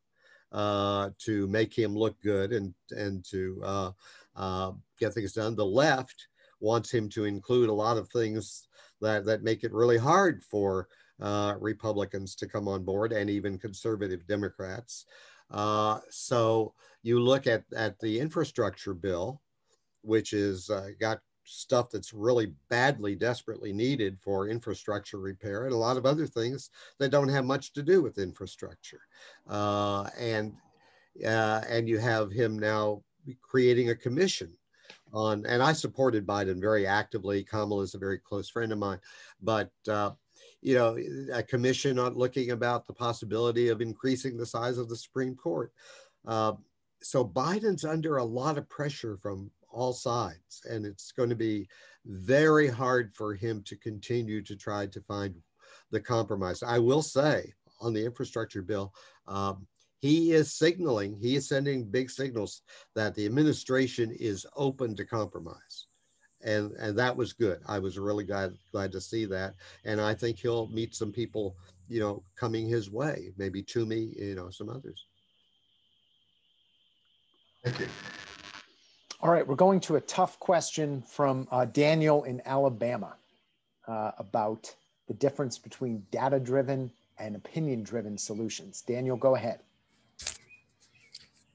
uh, to make him look good and, and to uh, uh, get things done. The left wants him to include a lot of things that, that make it really hard for uh, Republicans to come on board, and even conservative Democrats. Uh, so you look at, at the infrastructure bill, which is uh, got stuff that's really badly, desperately needed for infrastructure repair and a lot of other things that don't have much to do with infrastructure. Uh, and, uh, and you have him now creating a commission on, and I supported Biden very actively. Kamala is a very close friend of mine, but uh, you know, a commission on looking about the possibility of increasing the size of the Supreme Court. Uh, so Biden's under a lot of pressure from all sides, and it's going to be very hard for him to continue to try to find the compromise. I will say on the infrastructure bill, um, he is signaling, he is sending big signals that the administration is open to compromise. And, and that was good. I was really glad, glad to see that. And I think he'll meet some people, you know, coming his way, maybe Toomey, you know, some others. Thank you. All right, we're going to a tough question from uh, Daniel in Alabama uh, about the difference between data-driven and opinion-driven solutions. Daniel, go ahead.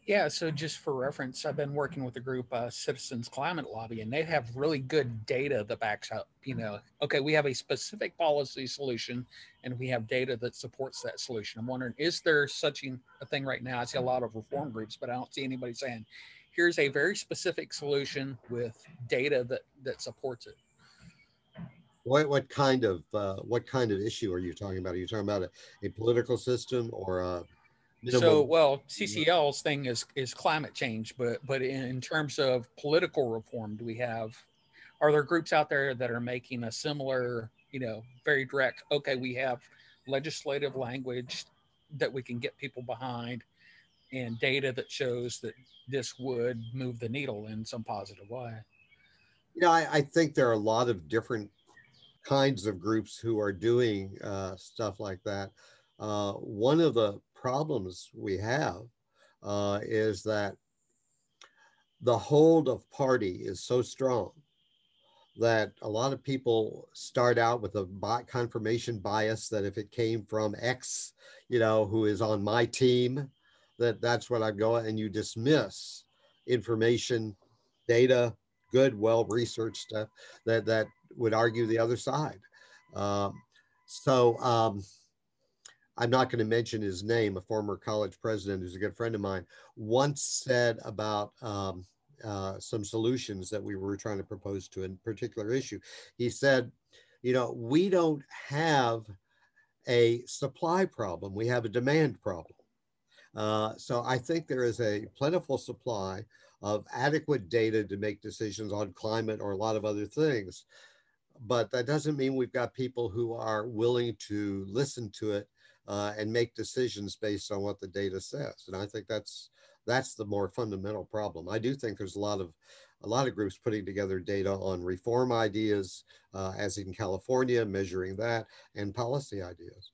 Yeah, so just for reference, I've been working with a group, uh, Citizens Climate Lobby, and they have really good data that backs up, you know, okay, we have a specific policy solution and we have data that supports that solution. I'm wondering, is there such a thing right now? I see a lot of reform groups, but I don't see anybody saying, here's a very specific solution with data that, that supports it. What, what kind of uh, what kind of issue are you talking about? Are you talking about a, a political system or a... So, well, C C L's thing is, is climate change, but, but in, in terms of political reform, do we have, are there groups out there that are making a similar, you know, very direct, okay, we have legislative language that we can get people behind and data that shows that this would move the needle in some positive way? You know, I, I think there are a lot of different kinds of groups who are doing uh, stuff like that. Uh, one of the problems we have uh, is that the hold of party is so strong that a lot of people start out with a confirmation bias that if it came from X, you know, who is on my team, that that's what I'm going, and you dismiss information, data, good, well-researched stuff that, that would argue the other side. Um, so, um, I'm not going to mention his name, a former college president who's a good friend of mine, once said about um, uh, some solutions that we were trying to propose to a particular issue. He said, you know, we don't have a supply problem. We have a demand problem. Uh, so I think there is a plentiful supply of adequate data to make decisions on climate or a lot of other things. But that doesn't mean we've got people who are willing to listen to it Uh, and make decisions based on what the data says, and I think that's that's the more fundamental problem. I do think there's a lot of a lot of groups putting together data on reform ideas, uh, as in California, measuring that, and policy ideas.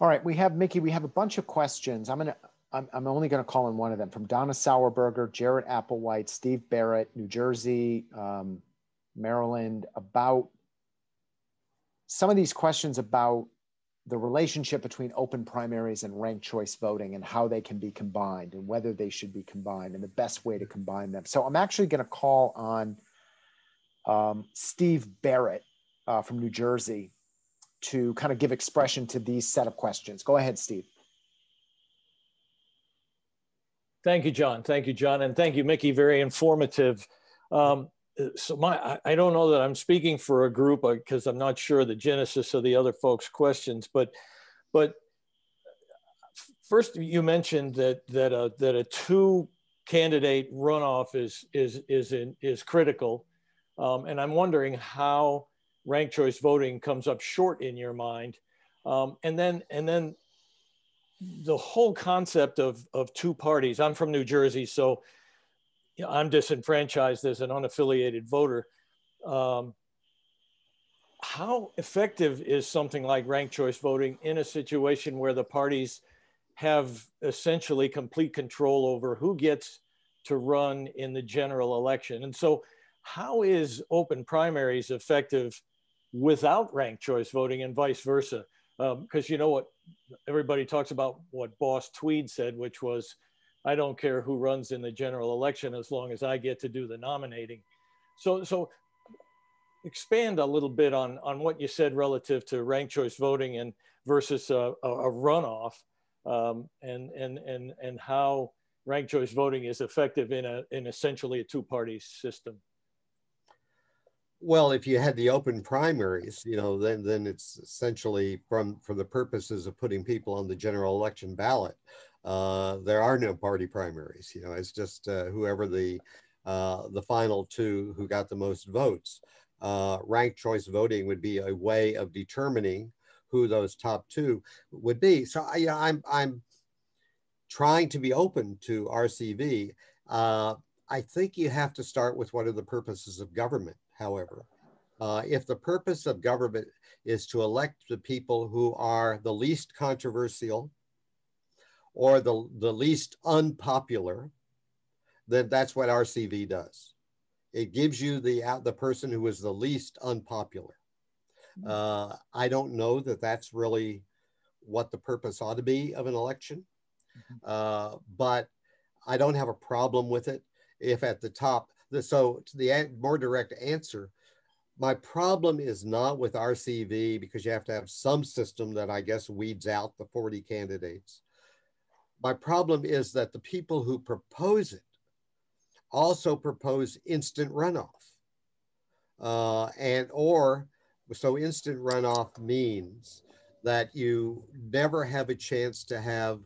All right, we have Mickey. We have a bunch of questions. I'm gonna I'm, I'm only gonna call in one of them from Donna Sauerberger, Jarrett Applewhite, Steve Barrett, New Jersey, um, Maryland, about. Some of these questions about the relationship between open primaries and ranked choice voting and how they can be combined and whether they should be combined and the best way to combine them. So I'm actually going to call on um, Steve Barrett uh, from New Jersey to kind of give expression to these set of questions. Go ahead, Steve. Thank you, John. Thank you, John. And thank you, Mickey. Very informative. Um, so my, I don't know that I'm speaking for a group because I'm not sure the genesis of the other folks' questions, but but first you mentioned that that a, that a two-candidate runoff is is is in, is critical, um, and I'm wondering how ranked choice voting comes up short in your mind, um, and then and then the whole concept of of two parties. I'm from New Jersey, so I'm disenfranchised as an unaffiliated voter. Um, how effective is something like ranked choice voting in a situation where the parties have essentially complete control over who gets to run in the general election? And so how is open primaries effective without ranked choice voting and vice versa? Because um, you know what, everybody talks about what Boss Tweed said, which was, I don't care who runs in the general election as long as I get to do the nominating. So, so expand a little bit on, on what you said relative to ranked choice voting and versus a, a, a runoff, um, and, and, and, and how ranked choice voting is effective in, a, in essentially a two-party system. Well, if you had the open primaries, you know, then, then it's essentially from, for the purposes of putting people on the general election ballot. Uh, there are no party primaries, you know, it's just uh, whoever the, uh, the final two who got the most votes. Uh, ranked choice voting would be a way of determining who those top two would be. So I, you know, I'm, I'm trying to be open to R C V. Uh, I think you have to start with what are the purposes of government, however. Uh, if the purpose of government is to elect the people who are the least controversial, or the, the least unpopular, then that's what R C V does. It gives you the, the person who is the least unpopular. Uh, I don't know that that's really what the purpose ought to be of an election, uh, but I don't have a problem with it if at the top, the, so to the more direct answer, my problem is not with R C V because you have to have some system that I guess weeds out the forty candidates. My problem is that the people who propose it also propose instant runoff. Uh, and or, so instant runoff means that you never have a chance to have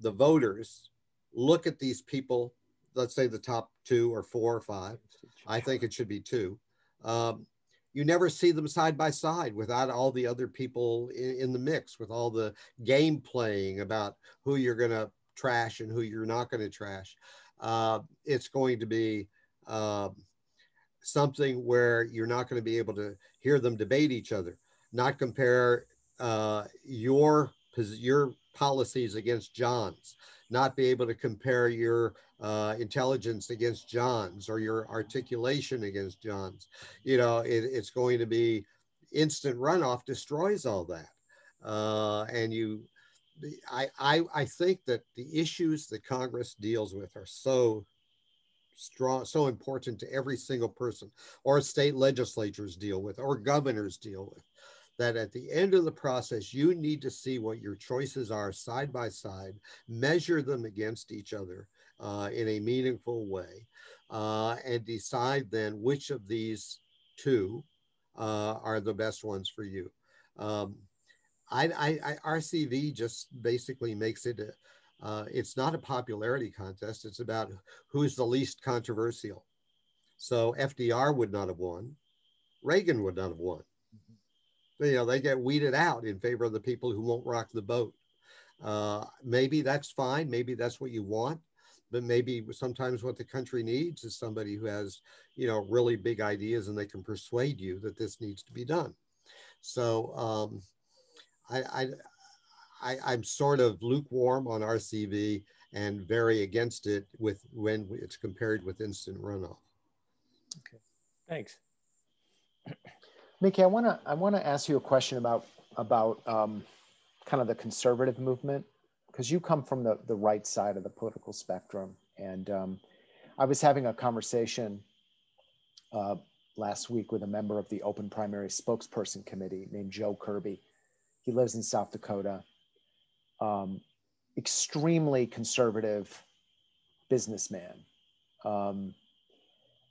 the voters look at these people, let's say the top two or four or five, I think it should be two. Um, you never see them side by side without all the other people in, in the mix, with all the game playing about who you're going to trash and who you're not going to trash. Uh, it's going to be uh, something where you're not going to be able to hear them debate each other, not compare uh, your, your policies against John's, not be able to compare your Uh, intelligence against John's or your articulation against John's. You know, it, it's going to be instant runoff destroys all that. Uh, and you, I, I, I think that the issues that Congress deals with are so strong, so important to every single person, or state legislatures deal with, or governors deal with, that at the end of the process, you need to see what your choices are side by side, measure them against each other, Uh, in a meaningful way, uh, and decide then which of these two uh, are the best ones for you. Um, I, I, I, R C V just basically makes it, a, uh, it's not a popularity contest, it's about who's the least controversial. So F D R would not have won, Reagan would not have won. You know, they get weeded out in favor of the people who won't rock the boat. Uh, maybe that's fine, maybe that's what you want, but maybe sometimes what the country needs is somebody who has, you know, really big ideas and they can persuade you that this needs to be done. So um, I, I, I, I'm sort of lukewarm on R C V and very against it with when it's compared with instant runoff. Okay, thanks. Mickey, I wanna, I wanna ask you a question about, about um, kind of the conservative movement? Because you come from the, the right side of the political spectrum. And um, I was having a conversation uh, last week with a member of the Open Primary Spokesperson Committee named Joe Kirby. He lives in South Dakota. Um, extremely conservative businessman, um,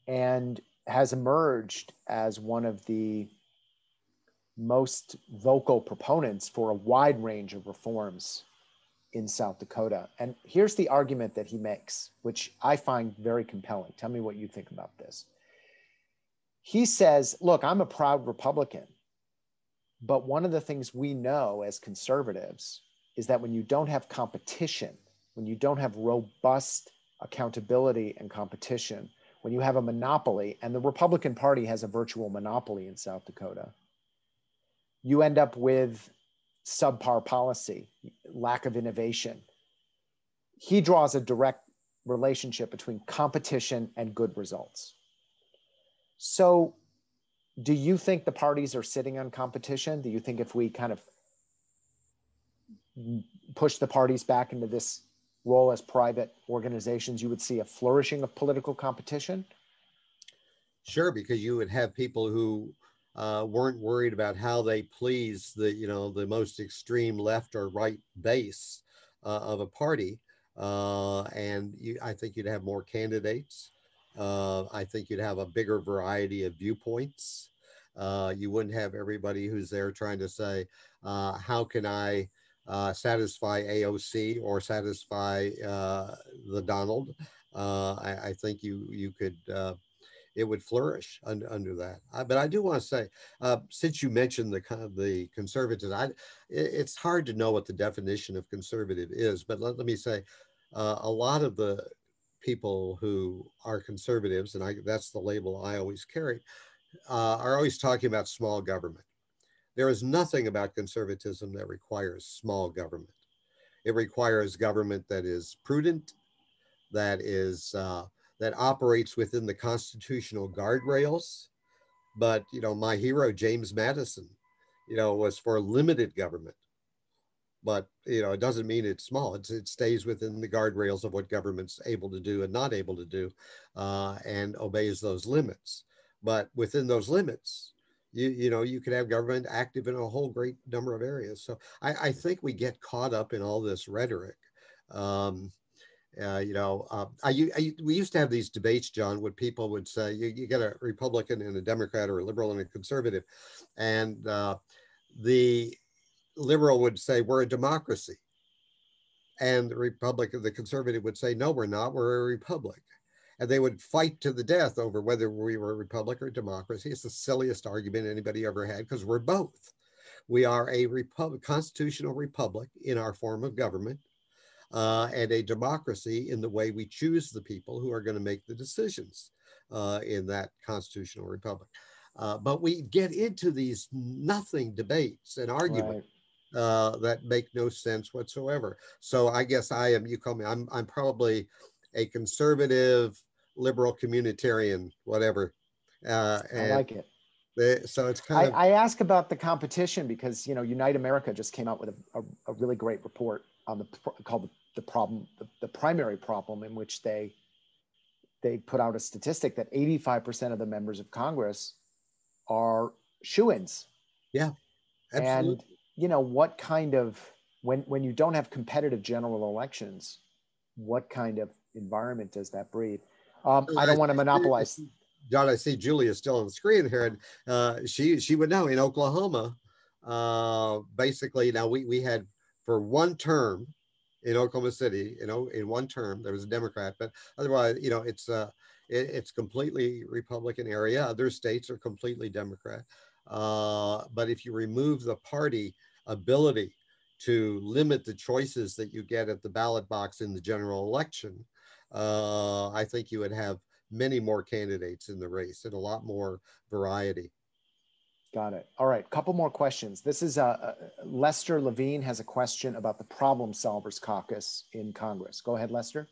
and has emerged as one of the most vocal proponents for a wide range of reforms in South Dakota. And here's the argument that he makes, which I find very compelling. Tell me what you think about this. He says, look, I'm a proud Republican, but one of the things we know as conservatives is that when you don't have competition, when you don't have robust accountability and competition, when you have a monopoly, and the Republican Party has a virtual monopoly in South Dakota, you end up with subpar policy, lack of innovation. He draws a direct relationship between competition and good results. So do you think the parties are sitting on competition? Do you think if we kind of push the parties back into this role as private organizations, you would see a flourishing of political competition? Sure, because you would have people who uh, weren't worried about how they please the, you know, the most extreme left or right base uh, of a party. Uh, and you, I think you'd have more candidates. Uh, I think you'd have a bigger variety of viewpoints. Uh, you wouldn't have everybody who's there trying to say, uh, how can I Uh, satisfy A O C or satisfy uh, the Donald. Uh, I, I think you you could, uh, it would flourish under, under that. I, but I do want to say, uh, since you mentioned the the conservatives, I, it, it's hard to know what the definition of conservative is, but let, let me say, uh, a lot of the people who are conservatives, and I, that's the label I always carry, uh, are always talking about small government. There is nothing about conservatism that requires small government. It requires government that is prudent, that is uh, that operates within the constitutional guardrails. But you know, my hero James Madison, you know, was for limited government. But you know, it doesn't mean it's small. It's, it stays within the guardrails of what government's able to do and not able to do, uh, and obeys those limits. But within those limits, You, you know, you could have government active in a whole great number of areas. So I, I think we get caught up in all this rhetoric. Um, uh, you know, uh, I, I, we used to have these debates, John, where people would say, you, you get a Republican and a Democrat or a liberal and a conservative. And uh, the liberal would say, we're a democracy. And the Republican, the conservative would say, no, we're not, we're a republic. And they would fight to the death over whether we were a republic or a democracy. It's the silliest argument anybody ever had, because we're both. We are a republic, constitutional republic in our form of government, uh, and a democracy in the way we choose the people who are going to make the decisions uh, in that constitutional republic. Uh, but we get into these nothing debates and arguments. Right. uh, that make no sense whatsoever. So I guess I am, you call me, I'm, I'm probably a conservative, liberal, communitarian, whatever. Uh, and I like it. They, so it's kind I, of. I ask about the competition because, you know, Unite America just came out with a, a, a really great report on the called the problem, the, the primary problem, in which they they put out a statistic that eighty-five percent of the members of Congress are shoo-ins. Yeah, absolutely. And you know what kind of when when you don't have competitive general elections, what kind of environment does that breed? Um, I don't want to monopolize. John, I see Julia is still on the screen here, and uh, she she would know in Oklahoma, uh, basically, now we, we had for one term in Oklahoma City, you know, in one term, there was a Democrat, but otherwise, you know, it's, uh, it, it's completely Republican area. Other states are completely Democrat. Uh, but if you remove the party ability to limit the choices that you get at the ballot box in the general election, uh, I think you would have many more candidates in the race and a lot more variety. Got it. All right, couple more questions. This is uh, Lester Levine has a question about the Problem Solvers Caucus in Congress. Go ahead, Lester.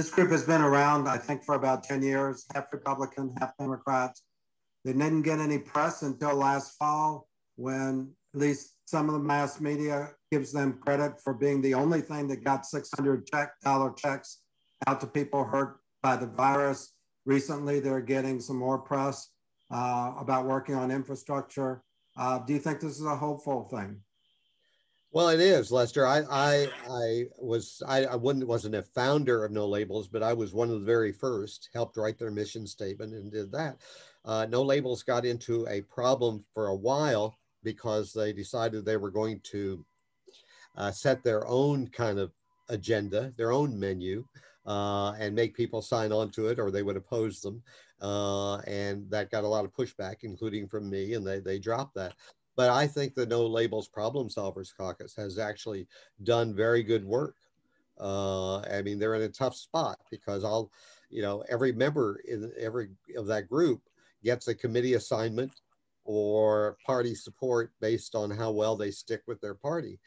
This group has been around, I think, for about ten years, half Republican, half Democrat. They didn't get any press until last fall, when at least some of the mass media gives them credit for being the only thing that got six hundred dollar checks out to people hurt by the virus. Recently, they're getting some more press uh, about working on infrastructure. Uh, do you think this is a hopeful thing? Well, it is, Lester. I I, I was I, I wasn't wasn't a founder of No Labels, but I was one of the very first. Helped write their mission statement and did that. Uh, No Labels got into a problem for a while because they decided they were going to uh, set their own kind of agenda, their own menu, uh, and make people sign on to it, or they would oppose them. Uh, and that got a lot of pushback, including from me, and they they dropped that. But I think the No Labels Problem Solvers Caucus has actually done very good work. Uh, I mean, they're in a tough spot because I'll, you know, every member in every of that group gets a committee assignment or party support based on how well they stick with their party.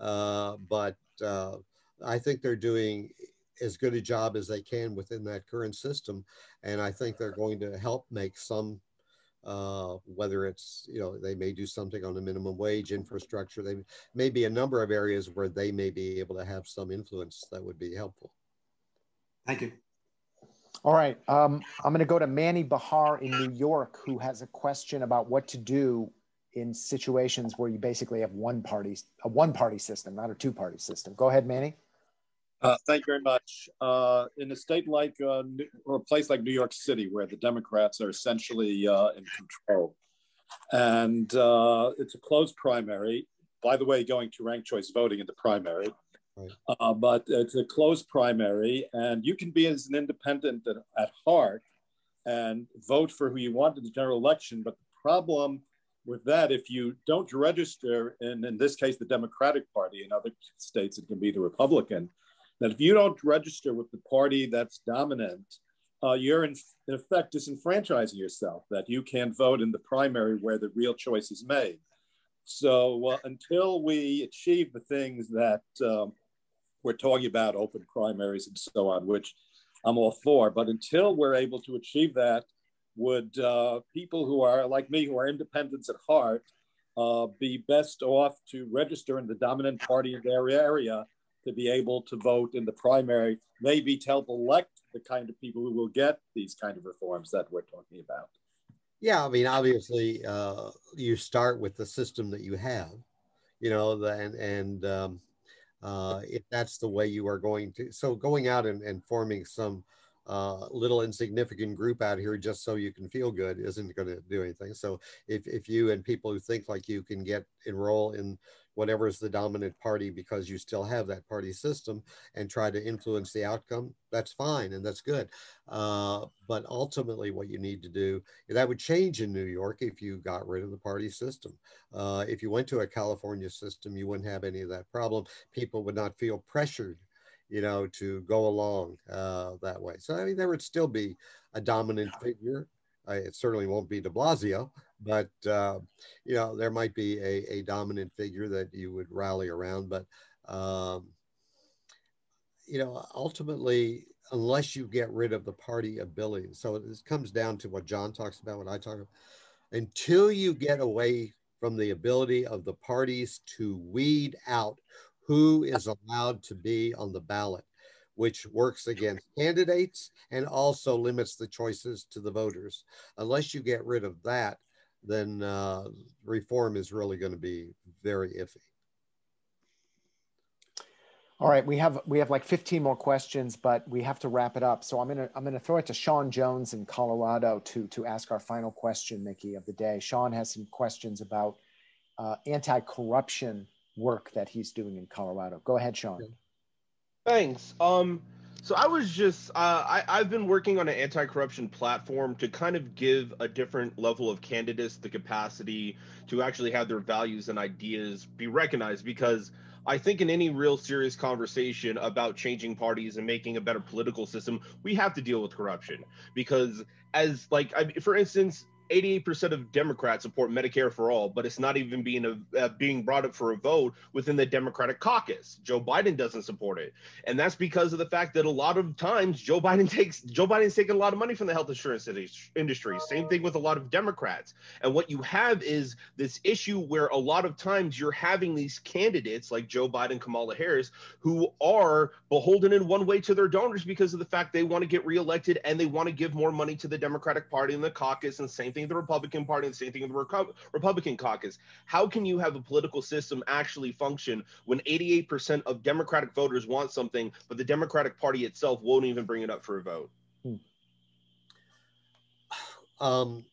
Uh, but uh, I think they're doing as good a job as they can within that current system, and I think they're going to help make some. Uh, whether it's, you know, they may do something on the minimum wage, infrastructure, they may be a number of areas where they may be able to have some influence that would be helpful. Thank you. All right. Um, I'm going to go to Manny Bahar in New York, who has a question about what to do in situations where you basically have one party, a one party system, not a two party system. Go ahead, Manny. Uh, thank you very much. Uh, in a state like, uh, or a place like New York City, where the Democrats are essentially uh, in control, and uh, it's a closed primary, by the way, going to ranked choice voting in the primary, uh, but it's a closed primary, and you can be as an independent at, at heart and vote for who you want in the general election. But the problem with that, if you don't register, and in this case, the Democratic Party, in other states, it can be the Republican, that if you don't register with the party that's dominant, uh, you're in, in effect disenfranchising yourself, that you can't vote in the primary where the real choice is made. So uh, until we achieve the things that um, we're talking about, open primaries and so on, which I'm all for, but until we're able to achieve that, would uh, people who are like me, who are independents at heart, uh, be best off to register in the dominant party in their area to be able to vote in the primary, maybe to help elect the kind of people who will get these kind of reforms that we're talking about. Yeah, I mean, obviously, uh, you start with the system that you have, you know, the, and, and um, uh, if that's the way you are going to, so going out and, and forming some uh, little insignificant group out here just so you can feel good isn't going to do anything. So if, if you and people who think like you can get enroll in whatever is the dominant party because you still have that party system and try to influence the outcome, that's fine and that's good. Uh, but ultimately what you need to do, that would change in New York if you got rid of the party system. Uh, if you went to a California system, you wouldn't have any of that problem. People would not feel pressured, you know, to go along uh, that way. So I mean, there would still be a dominant figure. Uh, it certainly won't be de Blasio, but, uh, you know, there might be a, a dominant figure that you would rally around. But, um, you know, ultimately, unless you get rid of the party ability, so this comes down to what John talks about, what I talk about, until you get away from the ability of the parties to weed out who is allowed to be on the ballot, which works against candidates and also limits the choices to the voters. Unless you get rid of that, then uh, reform is really going to be very iffy. All right, we have we have like fifteen more questions, but we have to wrap it up. So I'm gonna I'm gonna throw it to Sean Jones in Colorado to to ask our final question, Mickey, of the day. Sean has some questions about uh, anti-corruption work that he's doing in Colorado. Go ahead, Sean. Okay. Thanks. Um, so I was just, uh, I, I've been working on an anti-corruption platform to kind of give a different level of candidates the capacity to actually have their values and ideas be recognized, because I think in any real serious conversation about changing parties and making a better political system, we have to deal with corruption. Because as like, I, for instance, eighty-eight percent of Democrats support Medicare for all, but it's not even being a, uh, being brought up for a vote within the Democratic caucus. Joe Biden doesn't support it. And that's because of the fact that a lot of times Joe Biden takes Joe Biden's taking a lot of money from the health insurance industry. Same thing with a lot of Democrats. And what you have is this issue where a lot of times you're having these candidates like Joe Biden, Kamala Harris, who are beholden in one way to their donors because of the fact they want to get reelected and they want to give more money to the Democratic Party and the caucus, and same thing with the Republican Party and same thing with the Reco- Republican caucus. How can you have a political system actually function when eighty-eight percent of Democratic voters want something, but the Democratic Party itself won't even bring it up for a vote? Hmm. Um,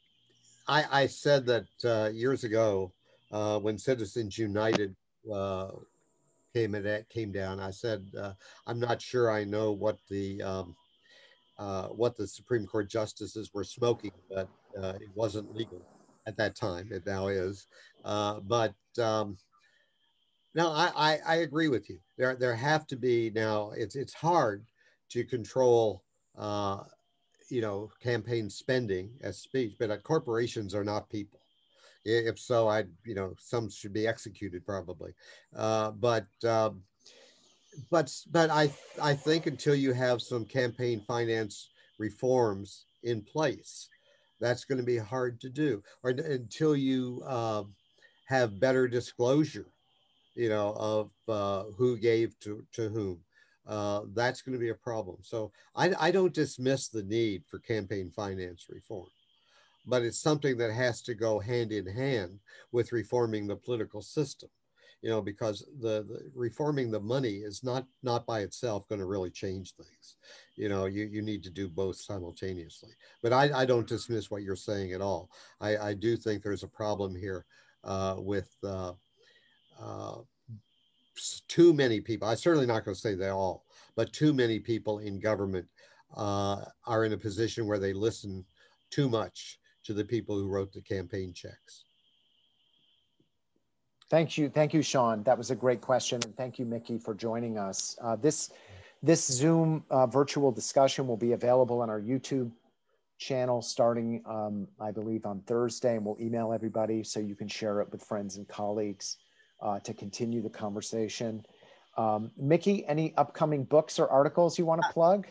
I, I said that uh, years ago uh, when Citizens United uh, came, at, came down, I said, uh, I'm not sure I know what the um, Uh, what the Supreme Court justices were smoking, but uh, it wasn't legal at that time. It now is. Uh, but um, no, I, I, I agree with you. There there have to be now. It's it's hard to control, uh, you know, campaign spending as speech, but uh, corporations are not people. If so, I'd you know some should be executed probably, uh, but. Um, But but I I think until you have some campaign finance reforms in place, that's going to be hard to do. Or until you uh, have better disclosure, you know, of uh, who gave to to whom, uh, that's going to be a problem. So I I don't dismiss the need for campaign finance reform, but it's something that has to go hand in hand with reforming the political system. You know, because the, the reforming the money is not not by itself going to really change things. You know, you, you need to do both simultaneously. But I, I don't dismiss what you're saying at all. I, I do think there's a problem here uh, with uh, uh, too many people. I'm certainly not going to say they all, but too many people in government uh, are in a position where they listen too much to the people who wrote the campaign checks. Thank you. Thank you, Sean. That was a great question. And thank you, Mickey, for joining us. Uh, this, this Zoom uh, virtual discussion will be available on our YouTube channel starting, um, I believe, on Thursday. And we'll email everybody so you can share it with friends and colleagues uh, to continue the conversation. Um, Mickey, any upcoming books or articles you want to plug?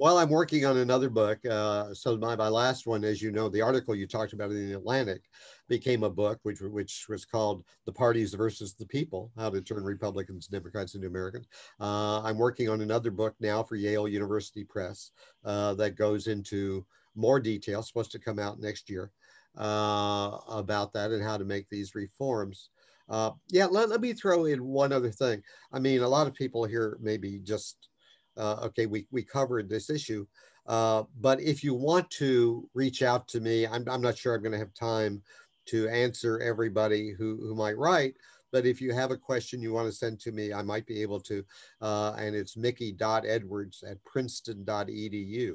Well, I'm working on another book. Uh, so my, my last one, as you know, the article you talked about in The Atlantic became a book, which, which was called The Parties Versus the People, How to Turn Republicans, Democrats into Americans. Uh, I'm working on another book now for Yale University Press uh, that goes into more detail, supposed to come out next year, uh, about that and how to make these reforms. Uh, yeah, let, let me throw in one other thing. I mean, a lot of people here maybe just Uh, okay, we, we covered this issue, uh, but if you want to reach out to me, I'm, I'm not sure I'm going to have time to answer everybody who, who might write, but if you have a question you want to send to me, I might be able to, uh, and it's mickey dot edwards at princeton dot e d u.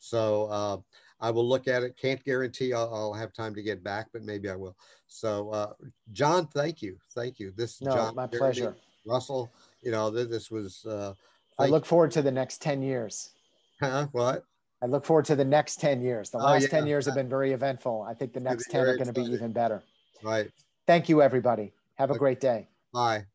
So uh, I will look at it. Can't guarantee I'll, I'll have time to get back, but maybe I will. So uh, John, thank you. Thank you. This is no, John, my Jeremy, pleasure. Russell, you know, th this was... Uh, I look forward to the next ten years. Huh? What? I look forward to the next ten years. The last oh, yeah. ten years have been very eventful. I think the next ten are going to be even better. Right. Thank you, everybody. Have a great day. Bye.